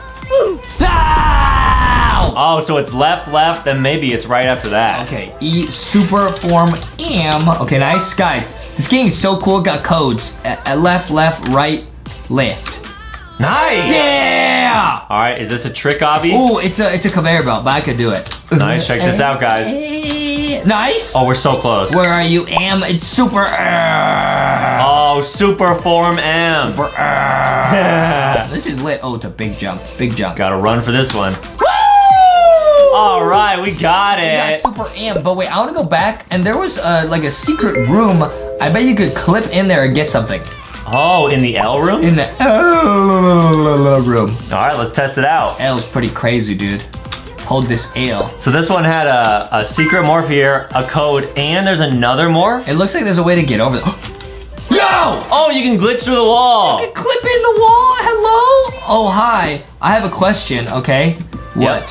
Oh, so it's left, then maybe it's right after that. Okay, E super form M. Okay, nice. Guys, this game is so cool. It got codes. Left, right, left. Nice! Yeah! All right, is this a trick obby? Oh, it's a conveyor belt, but I could do it. Nice, check this out, guys. Nice! Oh, we're so close. Where are you, M? It's super... Oh, super form M. Super... This is lit. Oh, it's a big jump. Big jump. Gotta run for this one. All right, we got it. We got super amp, but wait, I want to go back, and there was like a secret room. I bet you could clip in there and get something. Oh, in the L room? In the L room. All right, let's test it out. L's pretty crazy, dude. Hold this L. So this one had a secret morph here, a code, and there's another morph? It looks like there's a way to get over there. Yo! Oh, you can glitch through the wall. You can clip in the wall, hello? Oh, hi. I have a question, okay? What? Yep.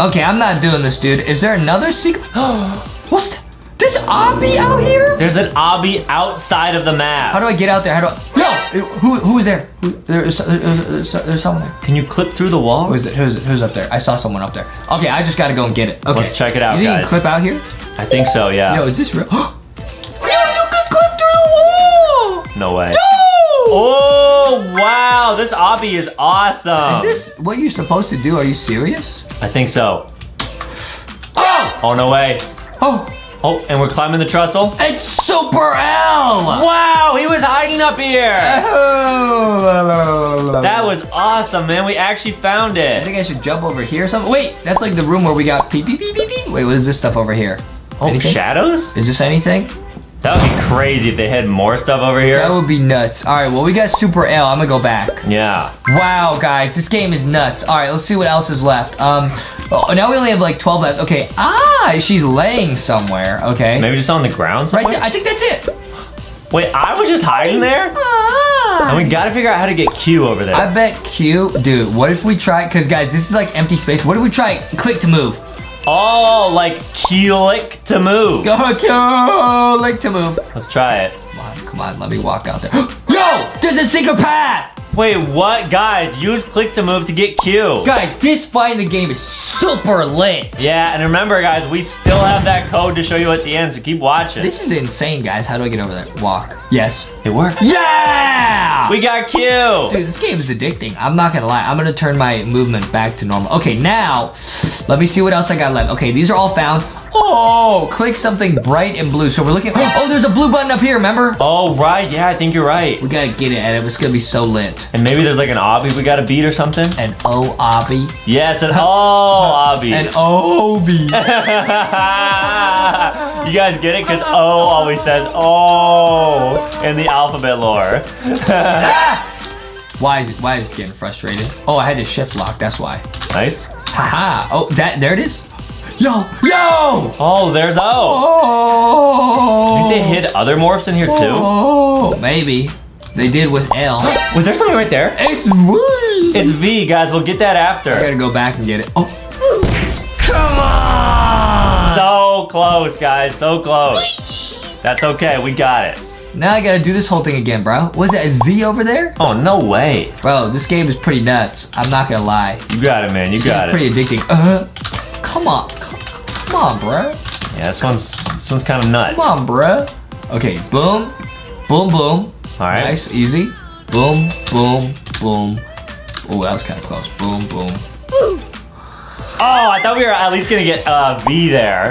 Okay, I'm not doing this, dude. Is there another secret? What's this obby out here? There's an obby outside of the map. How do I get out there? How do I? No! Who is there? There's someone there. Can you clip through the wall? Who is it? Who's up there? I saw someone up there. Okay, I just gotta go and get it. Okay. Let's check it out, guys. You think you can clip out here? I think so, yeah. Yo, is this real? No, you can clip through the wall! No way. No! Oh, wow, this obby is awesome. Is this what you're supposed to do? Are you serious? I think so. Oh! Oh, no way. Oh. Oh, and we're climbing the trestle. It's Super L! Wow, he was hiding up here. Oh. That was awesome, man. We actually found it. I think I should jump over here or something. Wait, that's like the room where we got pee pee pee pee pee. Wait, what is this stuff over here? Oh, anything? Shadows? Is this anything? That would be crazy if they had more stuff over here. That would be nuts. All right, well, we got Super L. I'm gonna go back. Yeah. Wow, guys, this game is nuts. All right, let's see what else is left. Oh, now we only have like 12 left. Okay, she's laying somewhere. Okay. Maybe just on the ground somewhere? Right there. I think that's it. Wait, I was just hiding there? And we gotta figure out how to get Q over there. I bet Q, dude, what if we try, because guys, this is like empty space. What if we try click to move? Oh, like click to move. Go click to move. Let's try it. Come on, let me walk out there. Yo, there's a secret path. Wait, what? Guys, use click to move to get Q. Guys, this fight in the game is super lit. Yeah, and remember, guys, we still have that code to show you at the end, so keep watching. This is insane, guys. How do I get over there? Walk. Yes. It worked. Yeah! We got Q. Dude, this game is addicting. I'm not gonna lie. I'm gonna turn my movement back to normal. Okay, now, let me see what else I got left. Okay, these are all found. Oh, click something bright and blue. So we're looking, oh, there's a blue button up here, remember? Oh, right, yeah, I think you're right. We gotta get it, Adam. It's gonna be so lit. And maybe there's like an obby we gotta beat or something? An O obby? Yes, an O obby. An O obby. You guys get it? Because O always says O in the alphabet lore. Why is it getting frustrated? Oh, I had to shift lock, that's why. Nice. Haha, oh, there it is. Yo! Yo! Oh, there's O. Oh. I think they hid O other morphs in here too? Oh, maybe. They did with L. Was there something right there? It's V. It's V, guys. We'll get that after. I gotta go back and get it. Oh. Come on! So close, guys. So close. That's okay. We got it. Now I gotta do this whole thing again, bro. Was that a Z over there? Oh, no way. Bro, this game is pretty nuts. I'm not gonna lie. You got it, man. You got it. It's pretty addicting. Come on. Come on, bro. Yeah, this one's kind of nuts. Come on, bro. Okay, boom. Boom, boom. All right. Nice, easy. Boom, boom, boom. Oh, that was kind of close. Boom, boom. Woo. Oh, I thought we were at least gonna get V there.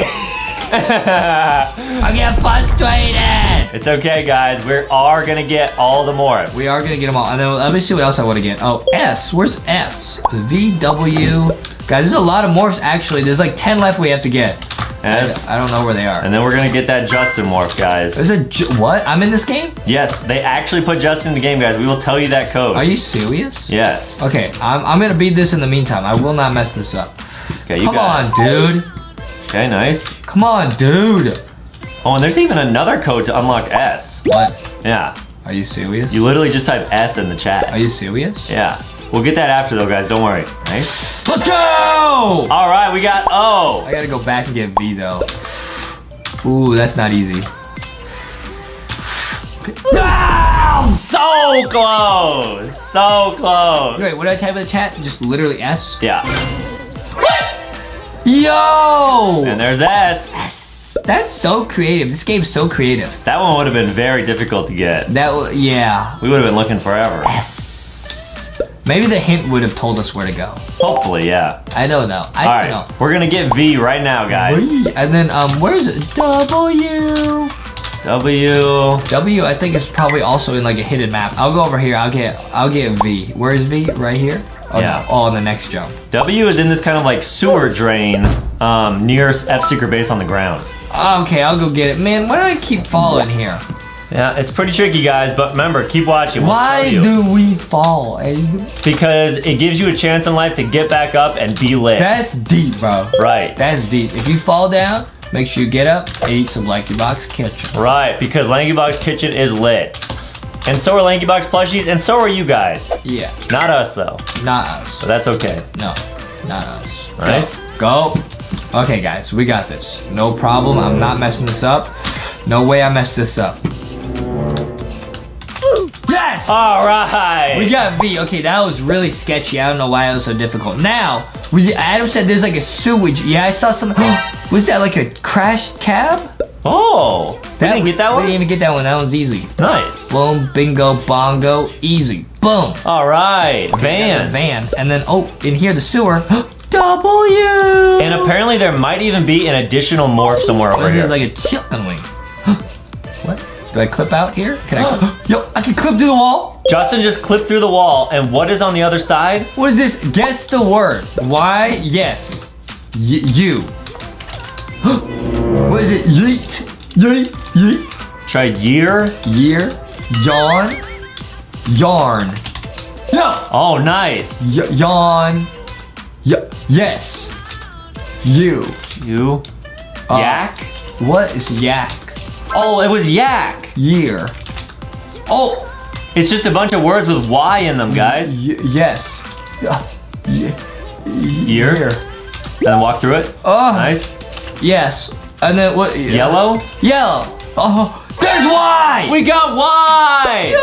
I'm getting frustrated. It's okay, guys. We are gonna get all the morphs. We are gonna get them all. And then let me see what else I want to get. Oh, S. Where's S? V, W. Guys, there's a lot of morphs actually. There's like 10 left we have to get. Yes. I don't know where they are. And then we're gonna get that Justin morph, guys. There's a what? I'm in this game? Yes, they actually put Justin in the game, guys. We will tell you that code. Are you serious? Yes. Okay, I'm gonna beat this in the meantime. I will not mess this up. Okay, Come on, dude. Okay, nice. Come on, dude. Oh, and there's even another code to unlock S. What? Yeah. Are you serious? You literally just type S in the chat. Are you serious? Yeah. We'll get that after though, guys. Don't worry. Nice. Let's go! All right, we got O. I gotta go back and get V though. Ooh, that's not easy. So close. So close. Wait, what did I type in the chat? Just literally S? Yeah. Yo! And there's S. S. That's so creative. This game's so creative. That one would have been very difficult to get. Yeah. We would have been looking forever. S. Maybe the hint would have told us where to go. Hopefully, yeah. I don't know. All right. We're gonna get V right now, guys. And then, where's it? W. W. I think it's probably also in like a hidden map. I'll go over here. I'll get V. Where's V? Right here. Oh, yeah. No. Oh, on the next jump. W is in this kind of like sewer drain near F-Secret Base on the ground. Okay, I'll go get it. Man, why do I keep falling here? Yeah, it's pretty tricky, guys, but remember, keep watching. Why do we fall? Because it gives you a chance in life to get back up and be lit. That's deep, bro. Right. That's deep. If you fall down, make sure you get up and eat some LankyBox Kitchen. Right, because LankyBox Kitchen is lit. And so are LankyBox plushies, and so are you guys. Yeah. Not us, though. Not us. But that's okay. No, not us. All right. Go. Okay, guys, we got this. No problem. I'm not messing this up. No way I messed this up. Yes! All right. We got V. Okay, that was really sketchy. I don't know why it was so difficult. Now, Adam said there's like a sewage. Yeah, I saw some. Was that like a crashed cab? Oh, we didn't get that one? We didn't even get that one. That one's easy. Nice. Boom, bingo, bongo, easy. Boom. All right, okay, van. Van. And then, oh, in here, the sewer. W. And apparently there might even be an additional morph somewhere over here. This is like a chicken wing. What? Do I clip out here? Can I clip? Yo, I can clip through the wall. Justin just clipped through the wall. And what is on the other side? What is this? Guess the word. Why? Yes. You. What is it? Yeet. Yeet. Yeet. Try year. Year. Yarn. Yarn. Yeah. Oh, nice. Yawn. Yes. You. You. Yak. What is yak? Oh, it was yak. Year. Oh. It's just a bunch of words with Y in them, guys. Yes. Year. And then walk through it. Oh. Nice. Yes. And then what? Yellow? Yellow. Oh, there's Y! We got Y!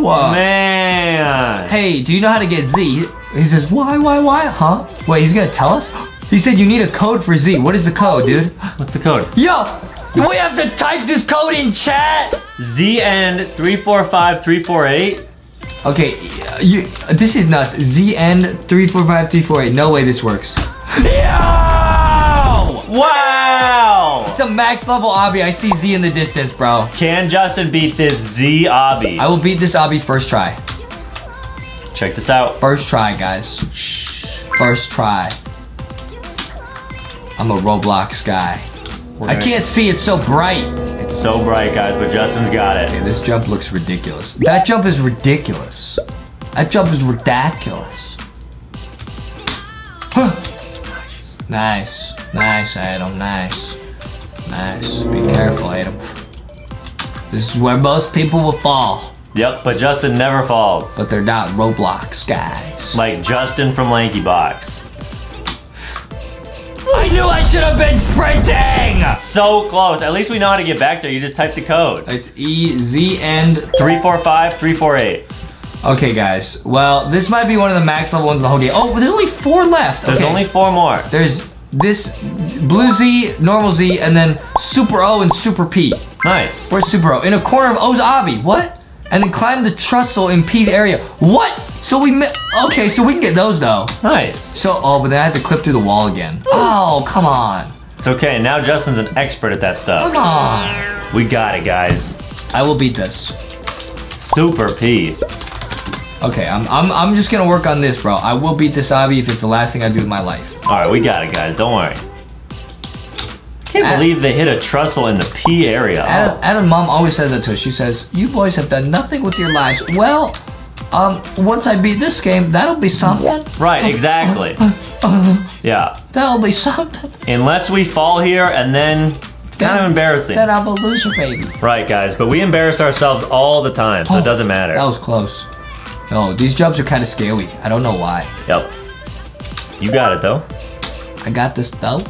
No! Man. Hey, do you know how to get Z? He says, why? Huh? Wait, he's gonna tell us? He said you need a code for Z. What is the code, dude? What's the code? Yo, we have to type this code in chat! ZN345348. Okay, this is nuts. ZN345348. No way this works. Yeah! Wow! It's a max level obby. I see Z in the distance, bro. Can Justin beat this Z obby? I will beat this obby first try. Check this out. First try, guys. First try. I'm a Roblox guy. I can't see. It's so bright. It's so bright, guys, but Justin's got it. Okay, this jump looks ridiculous. That jump is ridiculous. That jump is ridiculous. Huh. Nice. Nice, Adam. Nice. Nice. Be careful, Adam. This is where most people will fall. Yep, but Justin never falls. But they're not Roblox guys. Like Justin from LankyBox. I knew I should have been sprinting! So close. At least we know how to get back there. You just type the code. It's EZN345348. Okay, guys. Well, this might be one of the max level ones in the whole game. Oh, but there's only 4 left. There's only 4 more. There's this blue Z, normal Z, and then Super O and Super P. Nice. Where's Super O? In a corner of O's obby. What? And then climb the trestle in P's area. What? So we okay, so we can get those though. Nice. So, oh, but then I have to clip through the wall again. Oh, come on. It's okay, now Justin's an expert at that stuff. Come on. We got it, guys. I will beat this. Super P. Okay, I'm just gonna work on this, bro. I will beat this obby if it's the last thing I do with my life. All right, we got it, guys, don't worry. I can't believe they hit a trestle in the P area. Adam's mom always says that to us. She says, you boys have done nothing with your lives. Well, once I beat this game, that'll be something. Right, exactly. Yeah. That'll be something. Unless we fall here and then, it's kind of embarrassing. Then I'm a loser, baby. Right, guys, but we embarrass ourselves all the time, so it doesn't matter. That was close. No, these jumps are kind of scary. I don't know why. Yep. You got it, though. I got this, though.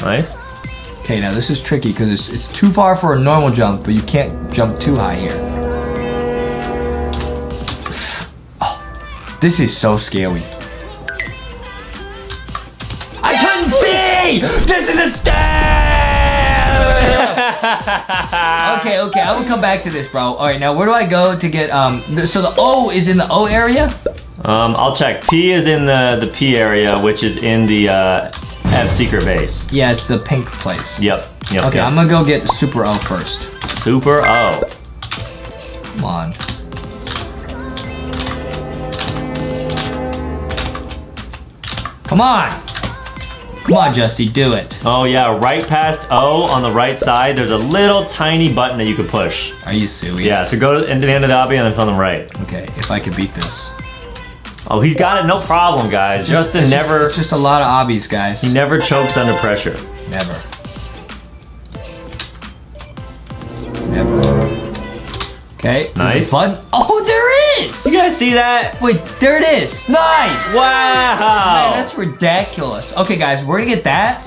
Nice. Okay, now this is tricky because it's too far for a normal jump, but you can't jump too high here. Oh, this is so scary. I couldn't see! This is a stab! Okay, I will come back to this, bro. All right, now where do I go to get, so the O is in the O area? I'll check. P is in the P area, which is in the, have secret base. Yeah, it's the pink place. Yep. Okay, I'm gonna go get Super O first. Super O. Come on. Come on! Come on, Justy, do it. Oh yeah, right past O on the right side, there's a little tiny button that you can push. Are you serious? Yeah, so go to the end of the obby and it's on the right. Okay, if I could beat this. Oh, he's got it, no problem, guys. Justin never... It's just a lot of obbies, guys. He never chokes under pressure. Never. Never. Okay. Nice. Fun. Oh, there is! You guys see that? Wait, there it is. Nice! Wow! Man, that's ridiculous. Okay, guys, we're gonna get that.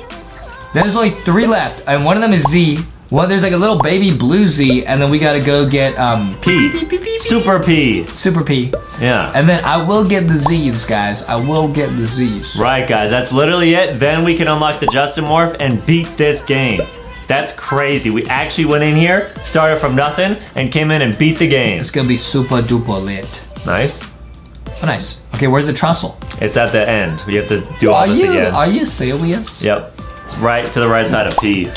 There's only 3 left, and one of them is Z. Well, there's like a little baby blue Z, and then we gotta go get, P. Super P. Super P. Yeah. And then I will get the Z's, guys. I will get the Z's. Right, guys, that's literally it. Then we can unlock the Justin Morph and beat this game. That's crazy. We actually went in here, started from nothing, and came in and beat the game. It's gonna be super duper lit. Nice. Oh, nice. Okay, where's the trestle? It's at the end. We have to do all this again. Are you serious? Yep. It's right to the right side of P.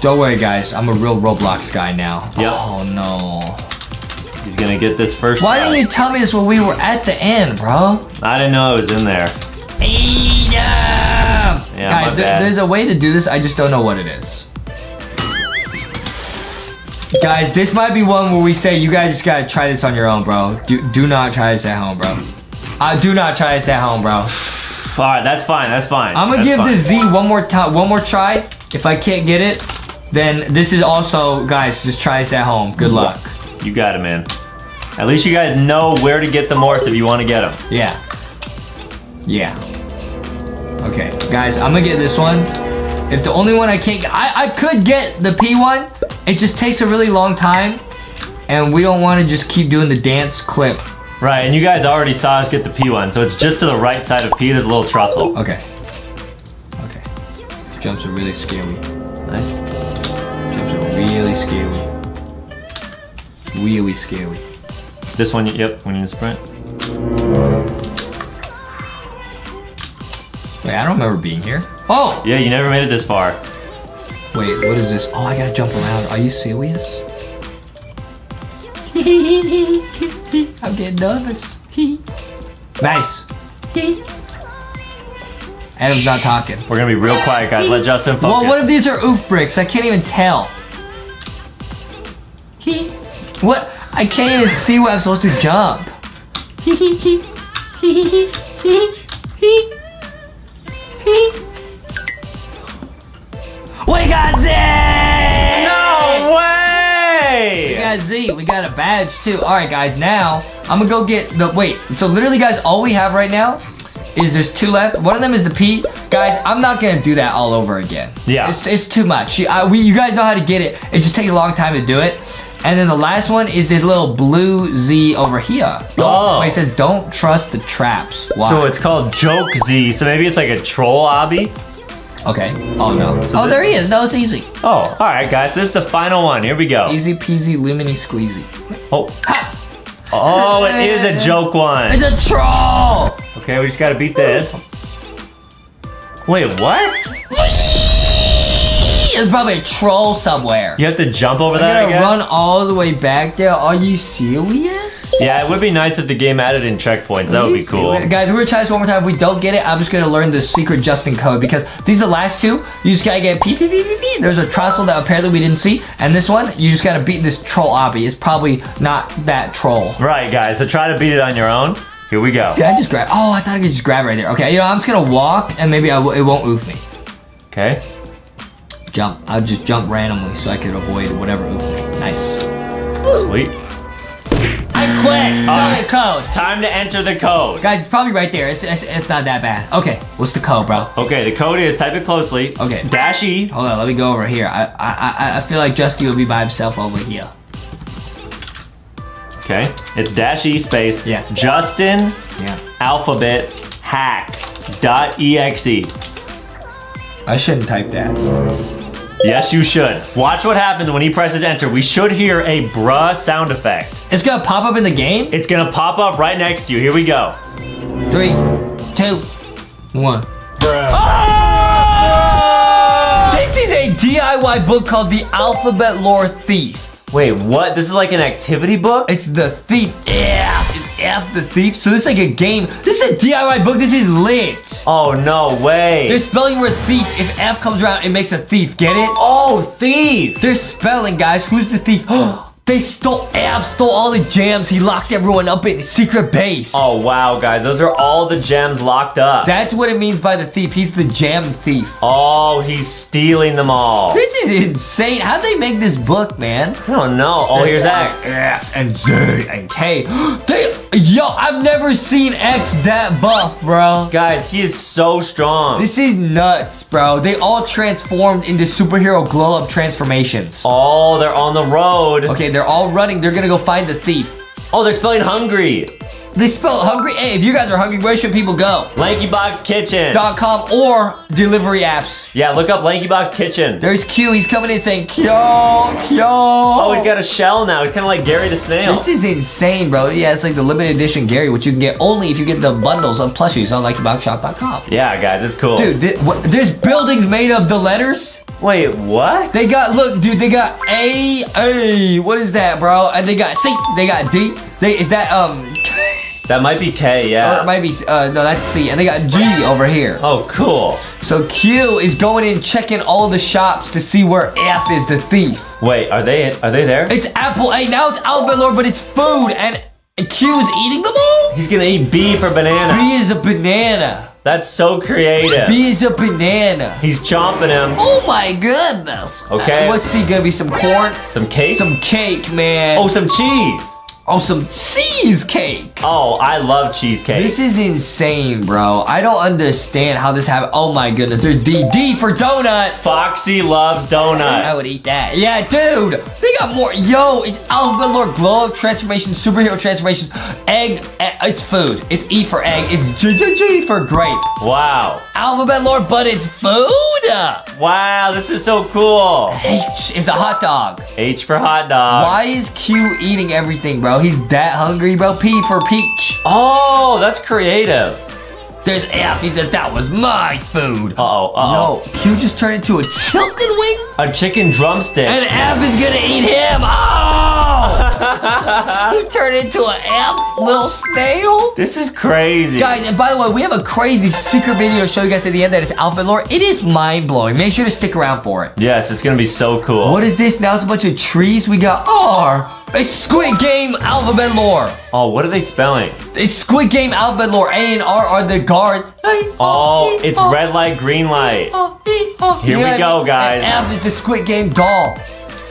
Don't worry, guys. I'm a real Roblox guy now. Yep. Oh, no. He's gonna get this first. Why didn't you tell me this when we were at the end, bro? I didn't know it was in there. Yeah, guys, there's a way to do this. I just don't know what it is. Guys, this might be one where we say, you guys just gotta try this on your own, bro. Do not try this at home, bro. Do not try this at home, bro. All right, that's fine. That's fine. I'm gonna give this Z one more try. If I can't get it, then this is also, guys, just try this at home. Good luck. You got it, man. At least you guys know where to get the morphs if you want to get them. Yeah. Yeah. Okay, guys, I'm gonna get this one. If the only one I can't get, I could get the P one. It just takes a really long time, and we don't want to just keep doing the dance clip. Right, and you guys already saw us get the P one, so it's just to the right side of P. There's a little trestle. Okay. Okay. Jumps are really scary. Nice. Jumps are really scary. Really scary. This one, yep, when you sprint. Wait, I don't remember being here. Oh! Yeah, you never made it this far. Wait, what is this? Oh, I gotta jump around. Are you serious? I'm getting nervous. Nice. Adam's not talking. We're gonna be real quiet, guys. Let Justin focus. Well, what if these are oof bricks? I can't even tell. What? I can't even see where I'm supposed to jump. We got it! No way! Red Z, we got a badge too. All right, guys, now I'm gonna go get the, wait. So literally, guys, all we have right now is there's two left. One of them is the P. Guys, I'm not gonna do that all over again. Yeah. It's too much. You guys know how to get it. It just takes a long time to do it. And then the last one is this little blue Z over here. Oh. It says, don't trust the traps. Why? So it's called Joke Z, so maybe it's like a troll obby. Okay. Oh, no. So oh, there he is. No, it's easy. Oh, all right, guys. This is the final one. Here we go. Easy peasy, lemony squeezy. Oh. Ha! Oh, it is a joke one. It's a troll. Okay, we just got to beat this. Wait, what? There's probably a troll somewhere. You have to jump over that, I guess? Run all the way back there. Are you serious? Yeah, it would be nice if the game added in checkpoints. That would be cool. Guys, we're going to try this one more time. If we don't get it, I'm just going to learn the secret Justin code because these are the last two. You just got to get peep, peep, peep, peep, peep. There's a trestle that apparently we didn't see. And this one, you just got to beat this troll obby. It's probably not that troll. Right, guys. So try to beat it on your own. Here we go. Did I just grab? Oh, I thought I could just grab it right there. Okay, you know, I'm just going to walk and maybe it won't oof me. Okay. Jump. I'll just jump randomly so I could avoid whatever. Nice. Sweet. I quit. Tell me the code. Time to enter the code. Guys, it's probably right there. It's not that bad. Okay. What's the code, bro? Okay, the code is, type it closely. Okay. Dash E. Hold on. Let me go over here. I feel like Justy will be by himself over here. Okay. It's dash E space. Yeah. Justin. Yeah. Alphabet hack.exe. I shouldn't type that. Yes, you should. Watch what happens when he presses enter. We should hear a bruh sound effect. It's gonna pop up in the game? It's gonna pop up right next to you. Here we go. 3, 2, 1. Bruh. Oh! This is a DIY book called The Alphabet Lore Thief. Wait, what? This is like an activity book? It's the thief. Yeah, it's F the thief. So this is like a game. This is a DIY book. This is lit. Oh, no way. They're spelling word thief. If F comes around, it makes a thief. Get it? Oh, thief. They're spelling, guys. Who's the thief? They stole, F stole all the gems. He locked everyone up in his secret base. Oh, wow, guys. Those are all the gems locked up. That's what it means by the thief. He's the gem thief. Oh, he's stealing them all. This is insane. How'd they make this book, man? I don't know. Oh, here's X. X and Z and K. Yo, I've never seen X that buff, bro. Guys, he is so strong. This is nuts, bro. They all transformed into superhero glow-up transformations. Oh, they're on the road. Okay, they're all running. They're gonna go find the thief. Oh, they're spelling hungry. They spell hungry? Hey, if you guys are hungry, where should people go? LankyBoxKitchen.com or delivery apps. Yeah, look up LankyBox Kitchen. There's Q. He's coming in saying, Kyo, Kyo. Oh, he's got a shell now. He's kind of like Gary the Snail. This is insane, bro. Yeah, it's like the limited edition Gary, which you can get only if you get the bundles of plushies on LankyBoxShop.com. Yeah, guys, it's cool. Dude, there's buildings made of the letters? Wait, what? They got, look, dude, they got A, what is that, bro? And they got C, they got D. Is that, That might be K, yeah. Or it might be, no, that's C. And they got G over here. Oh, cool. So Q is going in checking all the shops to see where F is the thief. Wait, are they there? It's Apple A, now it's Alphabet Lore, but it's food, and Q is eating them all? He's gonna eat B for banana. B is a banana. That's so creative. B is a banana. He's chomping him. Oh my goodness. Okay. What's C gonna be, some corn? Some cake? Some cake, man. Oh, some cheese. Oh, some cheesecake. Oh, I love cheesecake. This is insane, bro. I don't understand how this happened. Oh my goodness, there's DD for donut. Foxy loves donuts. I would eat that. Yeah, dude, they got more. Yo, it's Alphabet Lore glow up transformation, superhero transformation, egg, it's food. It's E for egg, it's GGG for grape. Wow. Alphabet Lore, but it's food. Wow, this is so cool. H is a hot dog. H for hot dog. Why is Q eating everything, bro? He's that hungry, bro. P for peach. Oh, that's creative. There's F. He said, that was my food. Uh-oh, uh-oh. No, Q just turned into a chicken wing? A chicken drumstick. And F is gonna eat him. Oh! He turned into an F little snail? This is crazy. Guys, and by the way, we have a crazy secret video to show you guys at the end that is Alphabet Lore. It is mind-blowing. Make sure to stick around for it. Yes, it's gonna be so cool. What is this? Now it's a bunch of trees. We got R. It's Squid Game Alphabet Lore. Oh, what are they spelling? It's Squid Game Alphabet Lore. A and R are the guards. Oh, it's red light, green light. Here we go, guys. And F is the Squid Game doll.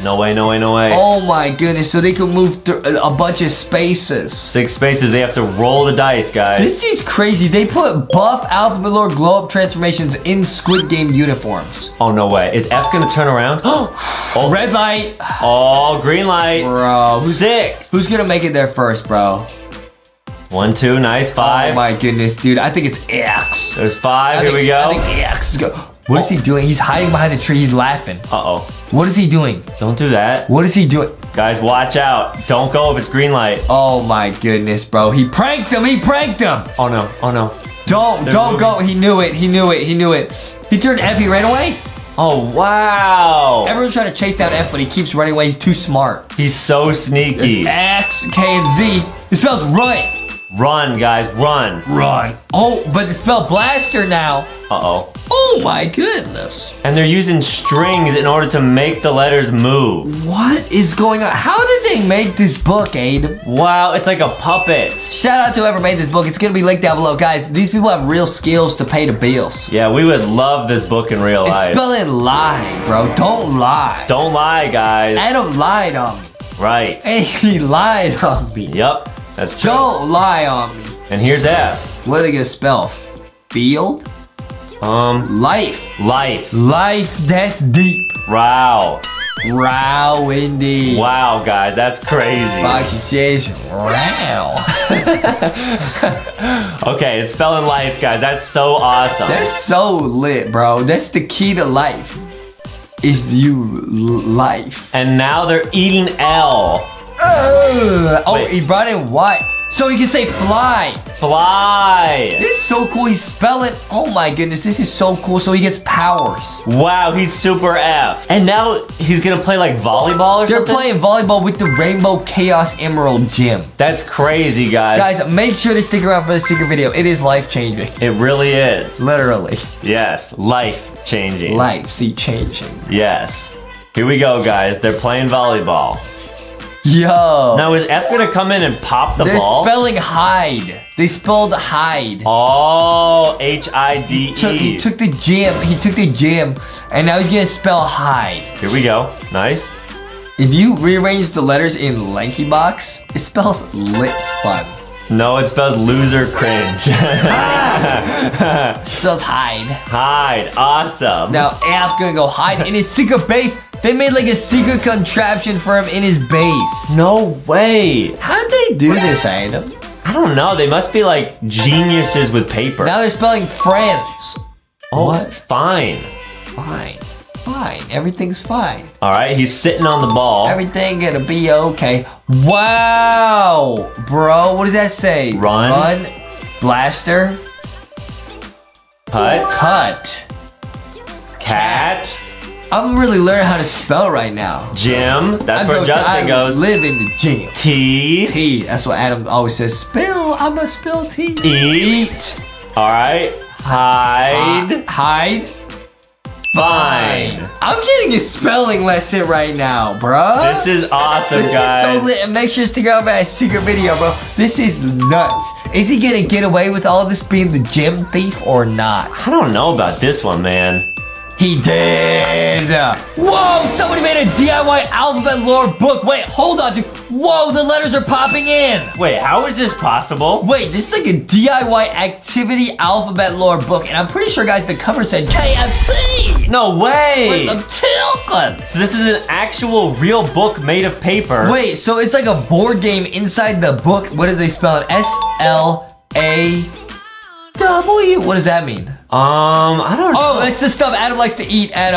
No way, no way, no way. Oh my goodness, so they can move through a bunch of spaces. 6 spaces, they have to roll the dice, guys. This is crazy. They put buff Alphabet Lore glow-up transformations in Squid Game uniforms. Oh, no way. Is F gonna turn around? Oh, red light. Oh, green light. Bro. 6. Who's gonna make it there first, bro? 1, 2, nice, 5. Oh my goodness, dude. I think it's X. There's 5, here we go. I think X is go. What is he doing? He's hiding behind a tree. He's laughing. Uh-oh. What is he doing? Don't do that. What is he doing? Guys, watch out. Don't go if it's green light. Oh, my goodness, bro. He pranked him. He pranked him. Oh, no. Oh, no. Don't go. He knew it. He knew it. He knew it. He turned F. He ran away. Oh, wow. Everyone's trying to chase down F, but he keeps running away. He's too smart. He's so sneaky. There's X, K, and Z. It spells run. Run, guys. Run. Run. Oh, but it's spelled blaster now. Uh-oh. Oh my goodness. And they're using strings in order to make the letters move. What is going on? How did they make this book, Aiden? Wow, it's like a puppet. Shout out to whoever made this book. It's gonna be linked down below. Guys, these people have real skills to pay the bills. Yeah, we would love this book in real life. It's spelling lie, bro. Don't lie. Don't lie, guys. Adam lied on me. Right. And he lied on me. Yep, that's true. Don't lie on me. And here's F. What are they gonna spell? Field? Life. Life. Life, that's deep. Wow. Wow, indeed. Wow, guys, that's crazy. Foxy says, wow. Okay, it's spelling life, guys. That's so awesome. That's so lit, bro. That's the key to life. Is you life. And now they're eating L. Oh, he brought in what? So he can say fly. Fly. This is so cool. He's spelling. Oh my goodness. This is so cool. So he gets powers. Wow. He's super F. And now he's going to play like volleyball or something? They're playing volleyball with the Rainbow Chaos Emerald Gym. That's crazy, guys. Guys, make sure to stick around for the secret video. It is life-changing. It really is. Literally. Yes. Life-changing. Life-changing. Yes. Here we go, guys. They're playing volleyball. Yo. Now is F gonna come in and pop the ball? They're spelling hide. They spelled hide. Oh, H-I-D-E. He took the gym. He took the gym, and now he's gonna spell hide. Here we go. Nice. If you rearrange the letters in LankyBox, it spells lit fun. No, it spells loser cringe. It spells hide. Hide. Awesome. Now F's gonna go hide in his secret base. They made like a secret contraption for him in his base. No way. How'd they do this, Adam? I don't know. They must be like geniuses with paper. Now they're spelling friends. Oh, what? Fine. Fine. Fine. Everything's fine. All right. He's sitting on the ball. Everything gonna be okay. Wow. Bro, what does that say? Run. Run. Blaster. Putt. Putt. Cat. I'm really learning how to spell right now. Gym. That's where Justin goes. I live in the gym. T. T. That's what Adam always says. Spell. I'm going to spell T. Eat. All right. Hide. Hide. Fine. I'm getting a spelling lesson right now, bro. This is awesome, guys. This is so lit. And make sure to stick around for that secret video, bro. This is nuts. Is he going to get away with all this being the gym thief or not? I don't know about this one, man. He did. Whoa, somebody made a DIY Alphabet Lore book. Wait, hold on, dude. Whoa, the letters are popping in. Wait, how is this possible? Wait, this is like a DIY activity Alphabet Lore book. And I'm pretty sure, guys, the cover said KFC. No way. With a tilted. So this is an actual real book made of paper. Wait, so it's like a board game inside the book. What did they spell it? S-L-A-W. What does that mean? I don't know. Oh, it's the stuff Adam likes to eat at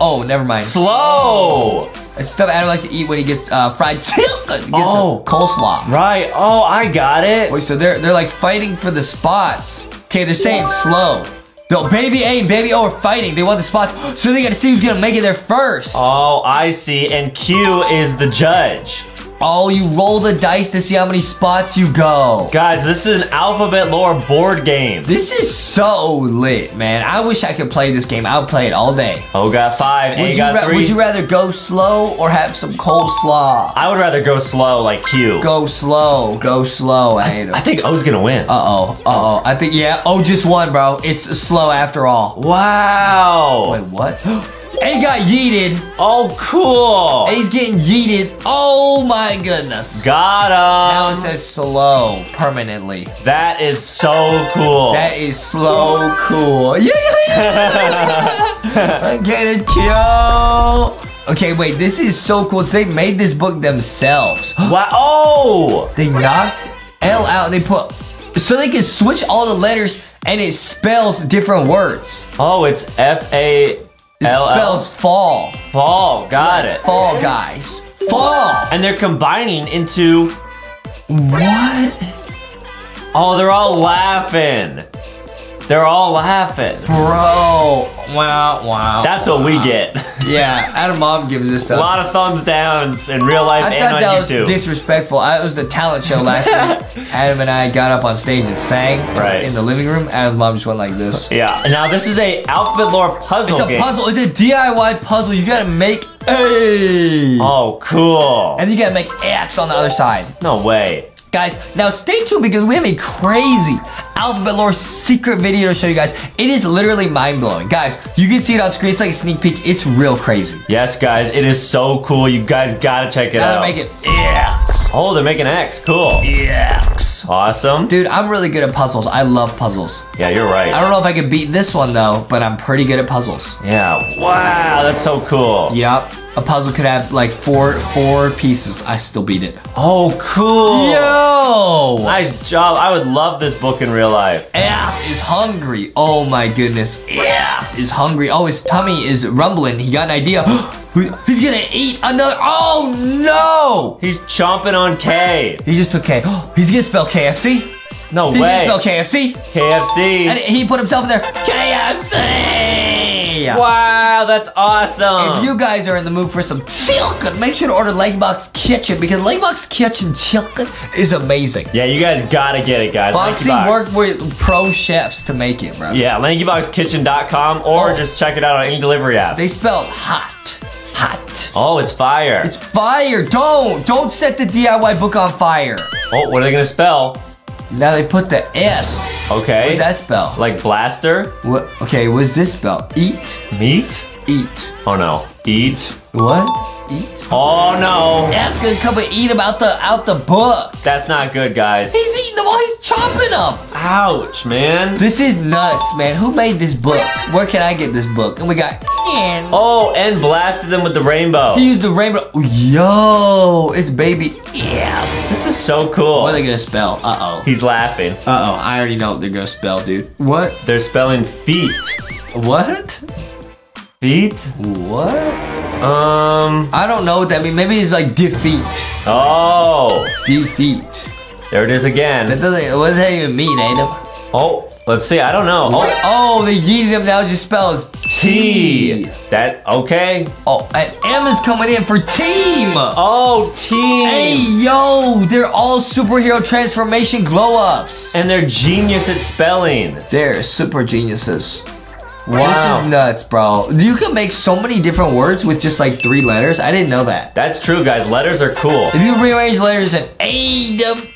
oh, never mind. Slow. It's the stuff Adam likes to eat when he gets fried tilted. Oh, coleslaw. Right. Oh, I got it. Wait, so they're like fighting for the spots. Okay, they're saying slow. No, baby A and baby O are fighting. They want the spots, so they gotta see who's gonna make it there first. Oh, I see. And Q is the judge. Oh, you roll the dice to see how many spots you go. Guys, this is an Alphabet Lore board game. This is so lit, man. I wish I could play this game. I would play it all day. O got 5, A got 3. Would you rather go slow or have some coleslaw? I would rather go slow like Q. Go slow. Go slow. I think O's going to win. Uh-oh. Uh-oh. I think, yeah, O just won, bro. It's slow after all. Wow. Wait, what? And he got yeeted. Oh, cool. And he's getting yeeted. Oh, my goodness. Got him. Now it says slow permanently. That is so cool. That is slow cool. Yeah, yeah, yeah. Okay, that's cute. Okay, wait, this is so cool. So they made this book themselves. Wow. Oh! They knocked L out. They put... So they can switch all the letters and it spells different words. Oh, it's F-A-L-L. It spells fall. Fall, got it. Fall, guys. Fall! And they're combining into... What? Oh, they're all laughing. They're all laughing. Bro. Wow, wow. That's what we get. Yeah, Adam Mom gives this stuff. A lot of thumbs downs in real life and on YouTube. I thought that was disrespectful. It was the talent show last week. Adam and I got up on stage and sang in the living room. Adam's mom just went like this. Yeah. Now this is a Alphabet Lore puzzle game. It's a puzzle. It's a DIY puzzle. You gotta make A. Oh, cool. And you gotta make X on the other side. No way. Guys, now stay tuned because we have a crazy Alphabet Lore secret video to show you guys. It is literally mind-blowing. Guys, you can see it on screen. It's like a sneak peek. It's real crazy. Yes, guys. It is so cool. You guys gotta check it out. They're making X. Oh, they're making X. Cool. X. Awesome. Dude, I'm really good at puzzles. I love puzzles. Yeah, you're right. I don't know if I could beat this one, though, but I'm pretty good at puzzles. Yeah. Wow. That's so cool. Yep. A puzzle could have like four pieces. I still beat it. Oh, cool. Yo. Nice job. I would love this book in real life. F is hungry. Oh my goodness. F is hungry. Oh, his tummy is rumbling. He got an idea. He's gonna eat another. Oh no. He's chomping on K. He just took K. He's gonna spell KFC. No way. He can spell KFC. KFC. And he put himself in there. KFC. Wow, that's awesome. If you guys are in the mood for some chicken, make sure to order LankyBox Kitchen because LankyBox Kitchen chicken is amazing. Yeah, you guys gotta get it, guys. Foxy worked with pro chefs to make it, bro. Yeah, LankyBoxKitchen.com or just check it out on any delivery app. They spelled hot. Hot. Oh, it's fire. It's fire. Don't set the DIY book on fire. Oh, what are they gonna spell? Now they put the S. Okay. What does that spell? Like blaster? What? Okay, what does this spell? Eat. Meat? Eat. Oh no. Eat. What? Eat? Oh no. F gonna come and eat him out the book. That's not good, guys. He's eating them all. He's chopping them. Ouch, man. This is nuts, man. Who made this book? Where can I get this book? And we got N. Oh, and blasted them with the rainbow. He used the rainbow. Yo, it's baby F. This is so cool. What are they gonna spell? Uh-oh. He's laughing. Uh-oh, I already know what they're gonna spell, dude. What? They're spelling feet. What? Feet? What? I don't know what that means. Maybe it's like defeat. Oh. Defeat. There it is again. That doesn't, what does that even mean, Adam? Oh, let's see. I don't know. Oh, they yeeted him. Now it just spells T. That, okay. Oh, and M is coming in for team. Oh, team. Hey, yo. They're all superhero transformation glow-ups. And they're genius at spelling. They're super geniuses. Wow. This is nuts, bro. You can make so many different words with just like 3 letters. I didn't know that. That's true, guys. Letters are cool. If you rearrange letters in A-W,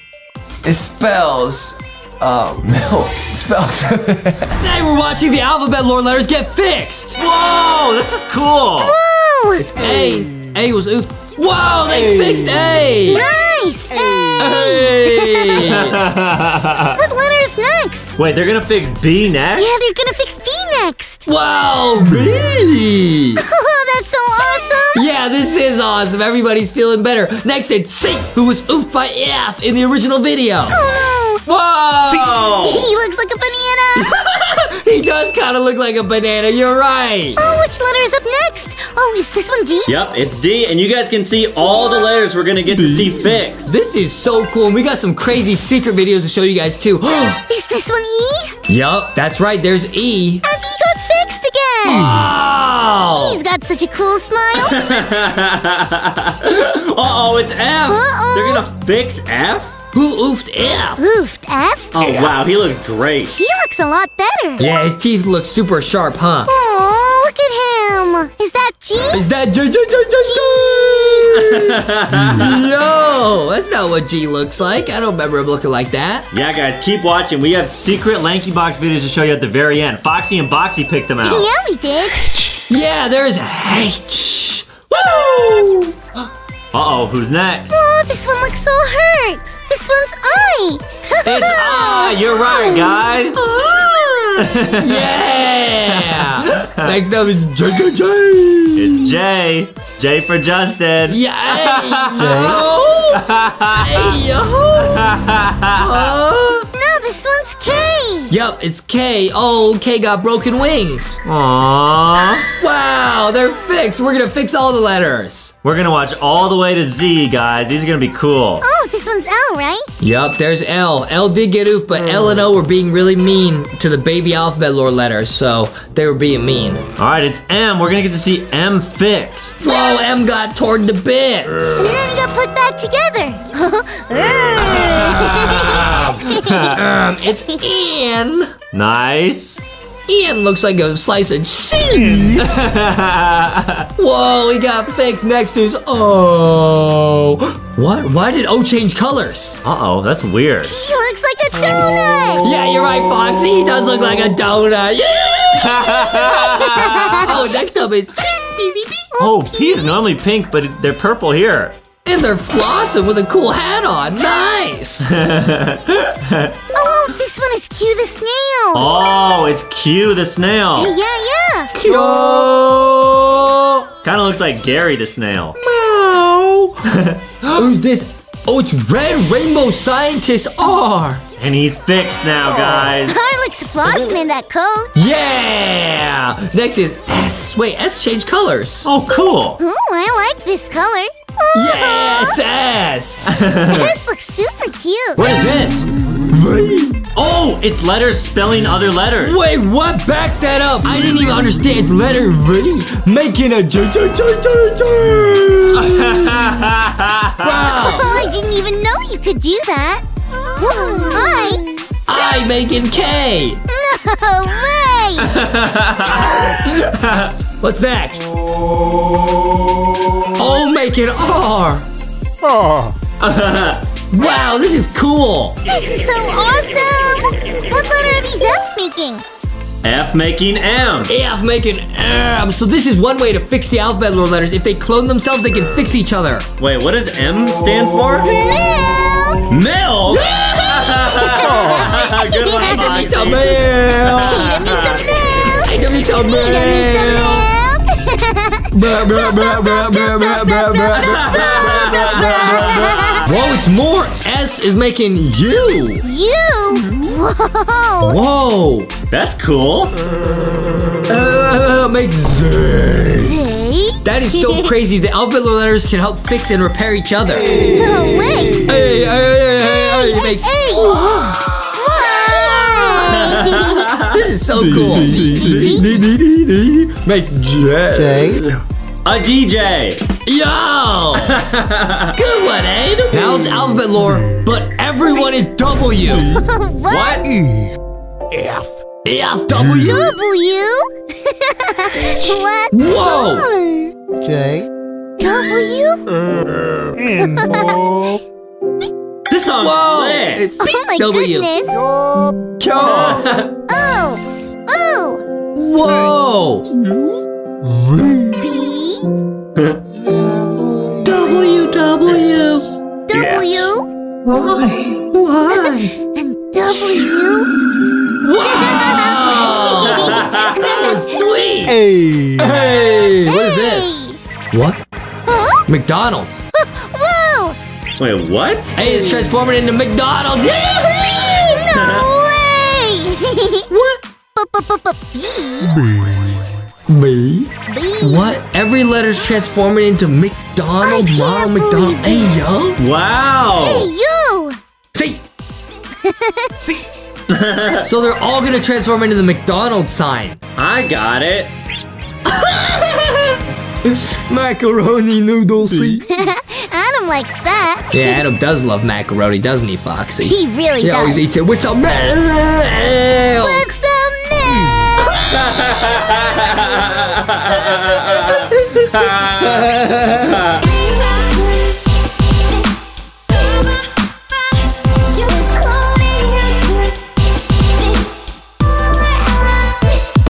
it spells milk. It spells. Today we're watching the Alphabet Lore letters get fixed. Whoa, this is cool. Whoa. It's A. A was oof. Whoa, they fixed A. Nice. A. What letters next? Wait, they're gonna fix B next? Yeah, they're gonna fix B next. Wow, B. Oh, that's so awesome. Yeah, this is awesome. Everybody's feeling better. Next, it's C, who was oofed by F in the original video. Oh, no. Whoa. C. He looks like a banana. He does kind of look like a banana. You're right. Oh, which letter is up next? Oh, is this one D? Yep, it's D, and you guys can see all the letters we're gonna get to see fixed. This is so cool, and we got some crazy secret videos to show you guys too. Is this one E? Yup, that's right, there's E. And E got fixed again! Wow! E's got such a cool smile. Uh-oh, it's F! Uh-oh. They're gonna fix F? Who oofed F? Oofed F? Oh, wow, he looks great. He looks a lot better. Yeah, his teeth look super sharp, huh? Aw, look at him. Is that G? Is that G? G, G, G, G. Yo, that's not what G looks like. I don't remember him looking like that. Yeah, guys, keep watching. We have secret LankyBox videos to show you at the very end. Foxy and Boxy picked them out. Yeah, we did. Yeah, there's a H. Woo! Uh-oh, who's next? Oh, this one looks so hurt. This one's I. It's I. You're right, guys. Yeah. Next up is J. It's J. J for Justin. Yeah. No, this one's K. Yep, it's K. Oh, K got broken wings. Aww. Wow, they're fixed. We're gonna fix all the letters. We're gonna watch all the way to Z, guys. These are gonna be cool. Oh, this one's L, right? Yep, there's L. L did get oof, but L and O were being really mean to the baby Alphabet Lore letters, so they were being mean. All right, it's M. We're gonna get to see M fixed. Whoa, M got torn to bits. And then it got put back together. It's N. Nice. Ian looks like a slice of cheese. Whoa, we got fixed. Next is O. What? Why did O change colors? Uh-oh, that's weird. He looks like a donut. Yeah, you're right, Foxy. He does look like a donut. Yeah. Oh, next up is P. Oh, P is normally pink, but they're purple here. And they're flossing with a cool hat on. Nice. Oh, this one is Q the snail. Oh, it's Q the snail. Yeah. Q. Kind of looks like Gary the snail. Meow. Who's this? Oh, it's Red Rainbow Scientist R. And he's fixed now, guys. R looks flossing in that coat. Yeah. Next is S. Wait, S changed colors. Oh, cool. Oh, I like this color. Yeah, it's S. S looks super cute. What is this? V. Oh, it's letters spelling other letters. Wait, what? Back that up. I didn't even understand. It's letter V making a J. Wow. Oh, I didn't even know you could do that. Whoa, I making K. No way. What's next? Oh, make it R. Wow, this is cool. This is so awesome. What letter are these F's making? F making M. F making M. So this is one way to fix the Alphabet Lore letters. If they clone themselves, they can fix each other. Wait, what does M stand for? Milk. Milk? Good one, Boxy. It's a milk. Kaden needs a milk. Kaden needs a milk. Kaden needs a milk. Whoa, it's more. S is making U. U? Whoa. That's cool. Makes Z. Z? That is so crazy. The alphabet letters can help fix and repair each other. No way. Hey, makes A. This is so cool. Makes J. A DJ. Yo! Good one, Aiden. Now it's alphabet lore, but everyone is W. What? F. F. W. W. What? Whoa. J. W. This song is lit. Oh my goodness. Oh. Oh. Whoa. V. W. W. W. Why? And W. Wow. That was sweet. Hey. Hey. What is this? What? Huh? McDonald's. Whoa. Wait, what? Hey, it's transforming into McDonald's. No way! What? B. What? Every letter's transforming into McDonald's. Wow, McDonald's. Hey, yo. Wow. Hey, yo. See. See. So they're all gonna transform into the McDonald's sign. I got it. Macaroni noodles. Adam likes that. Yeah, Adam does love macaroni, doesn't he, Foxy? He really does. He always eats it with some milk. With some milk.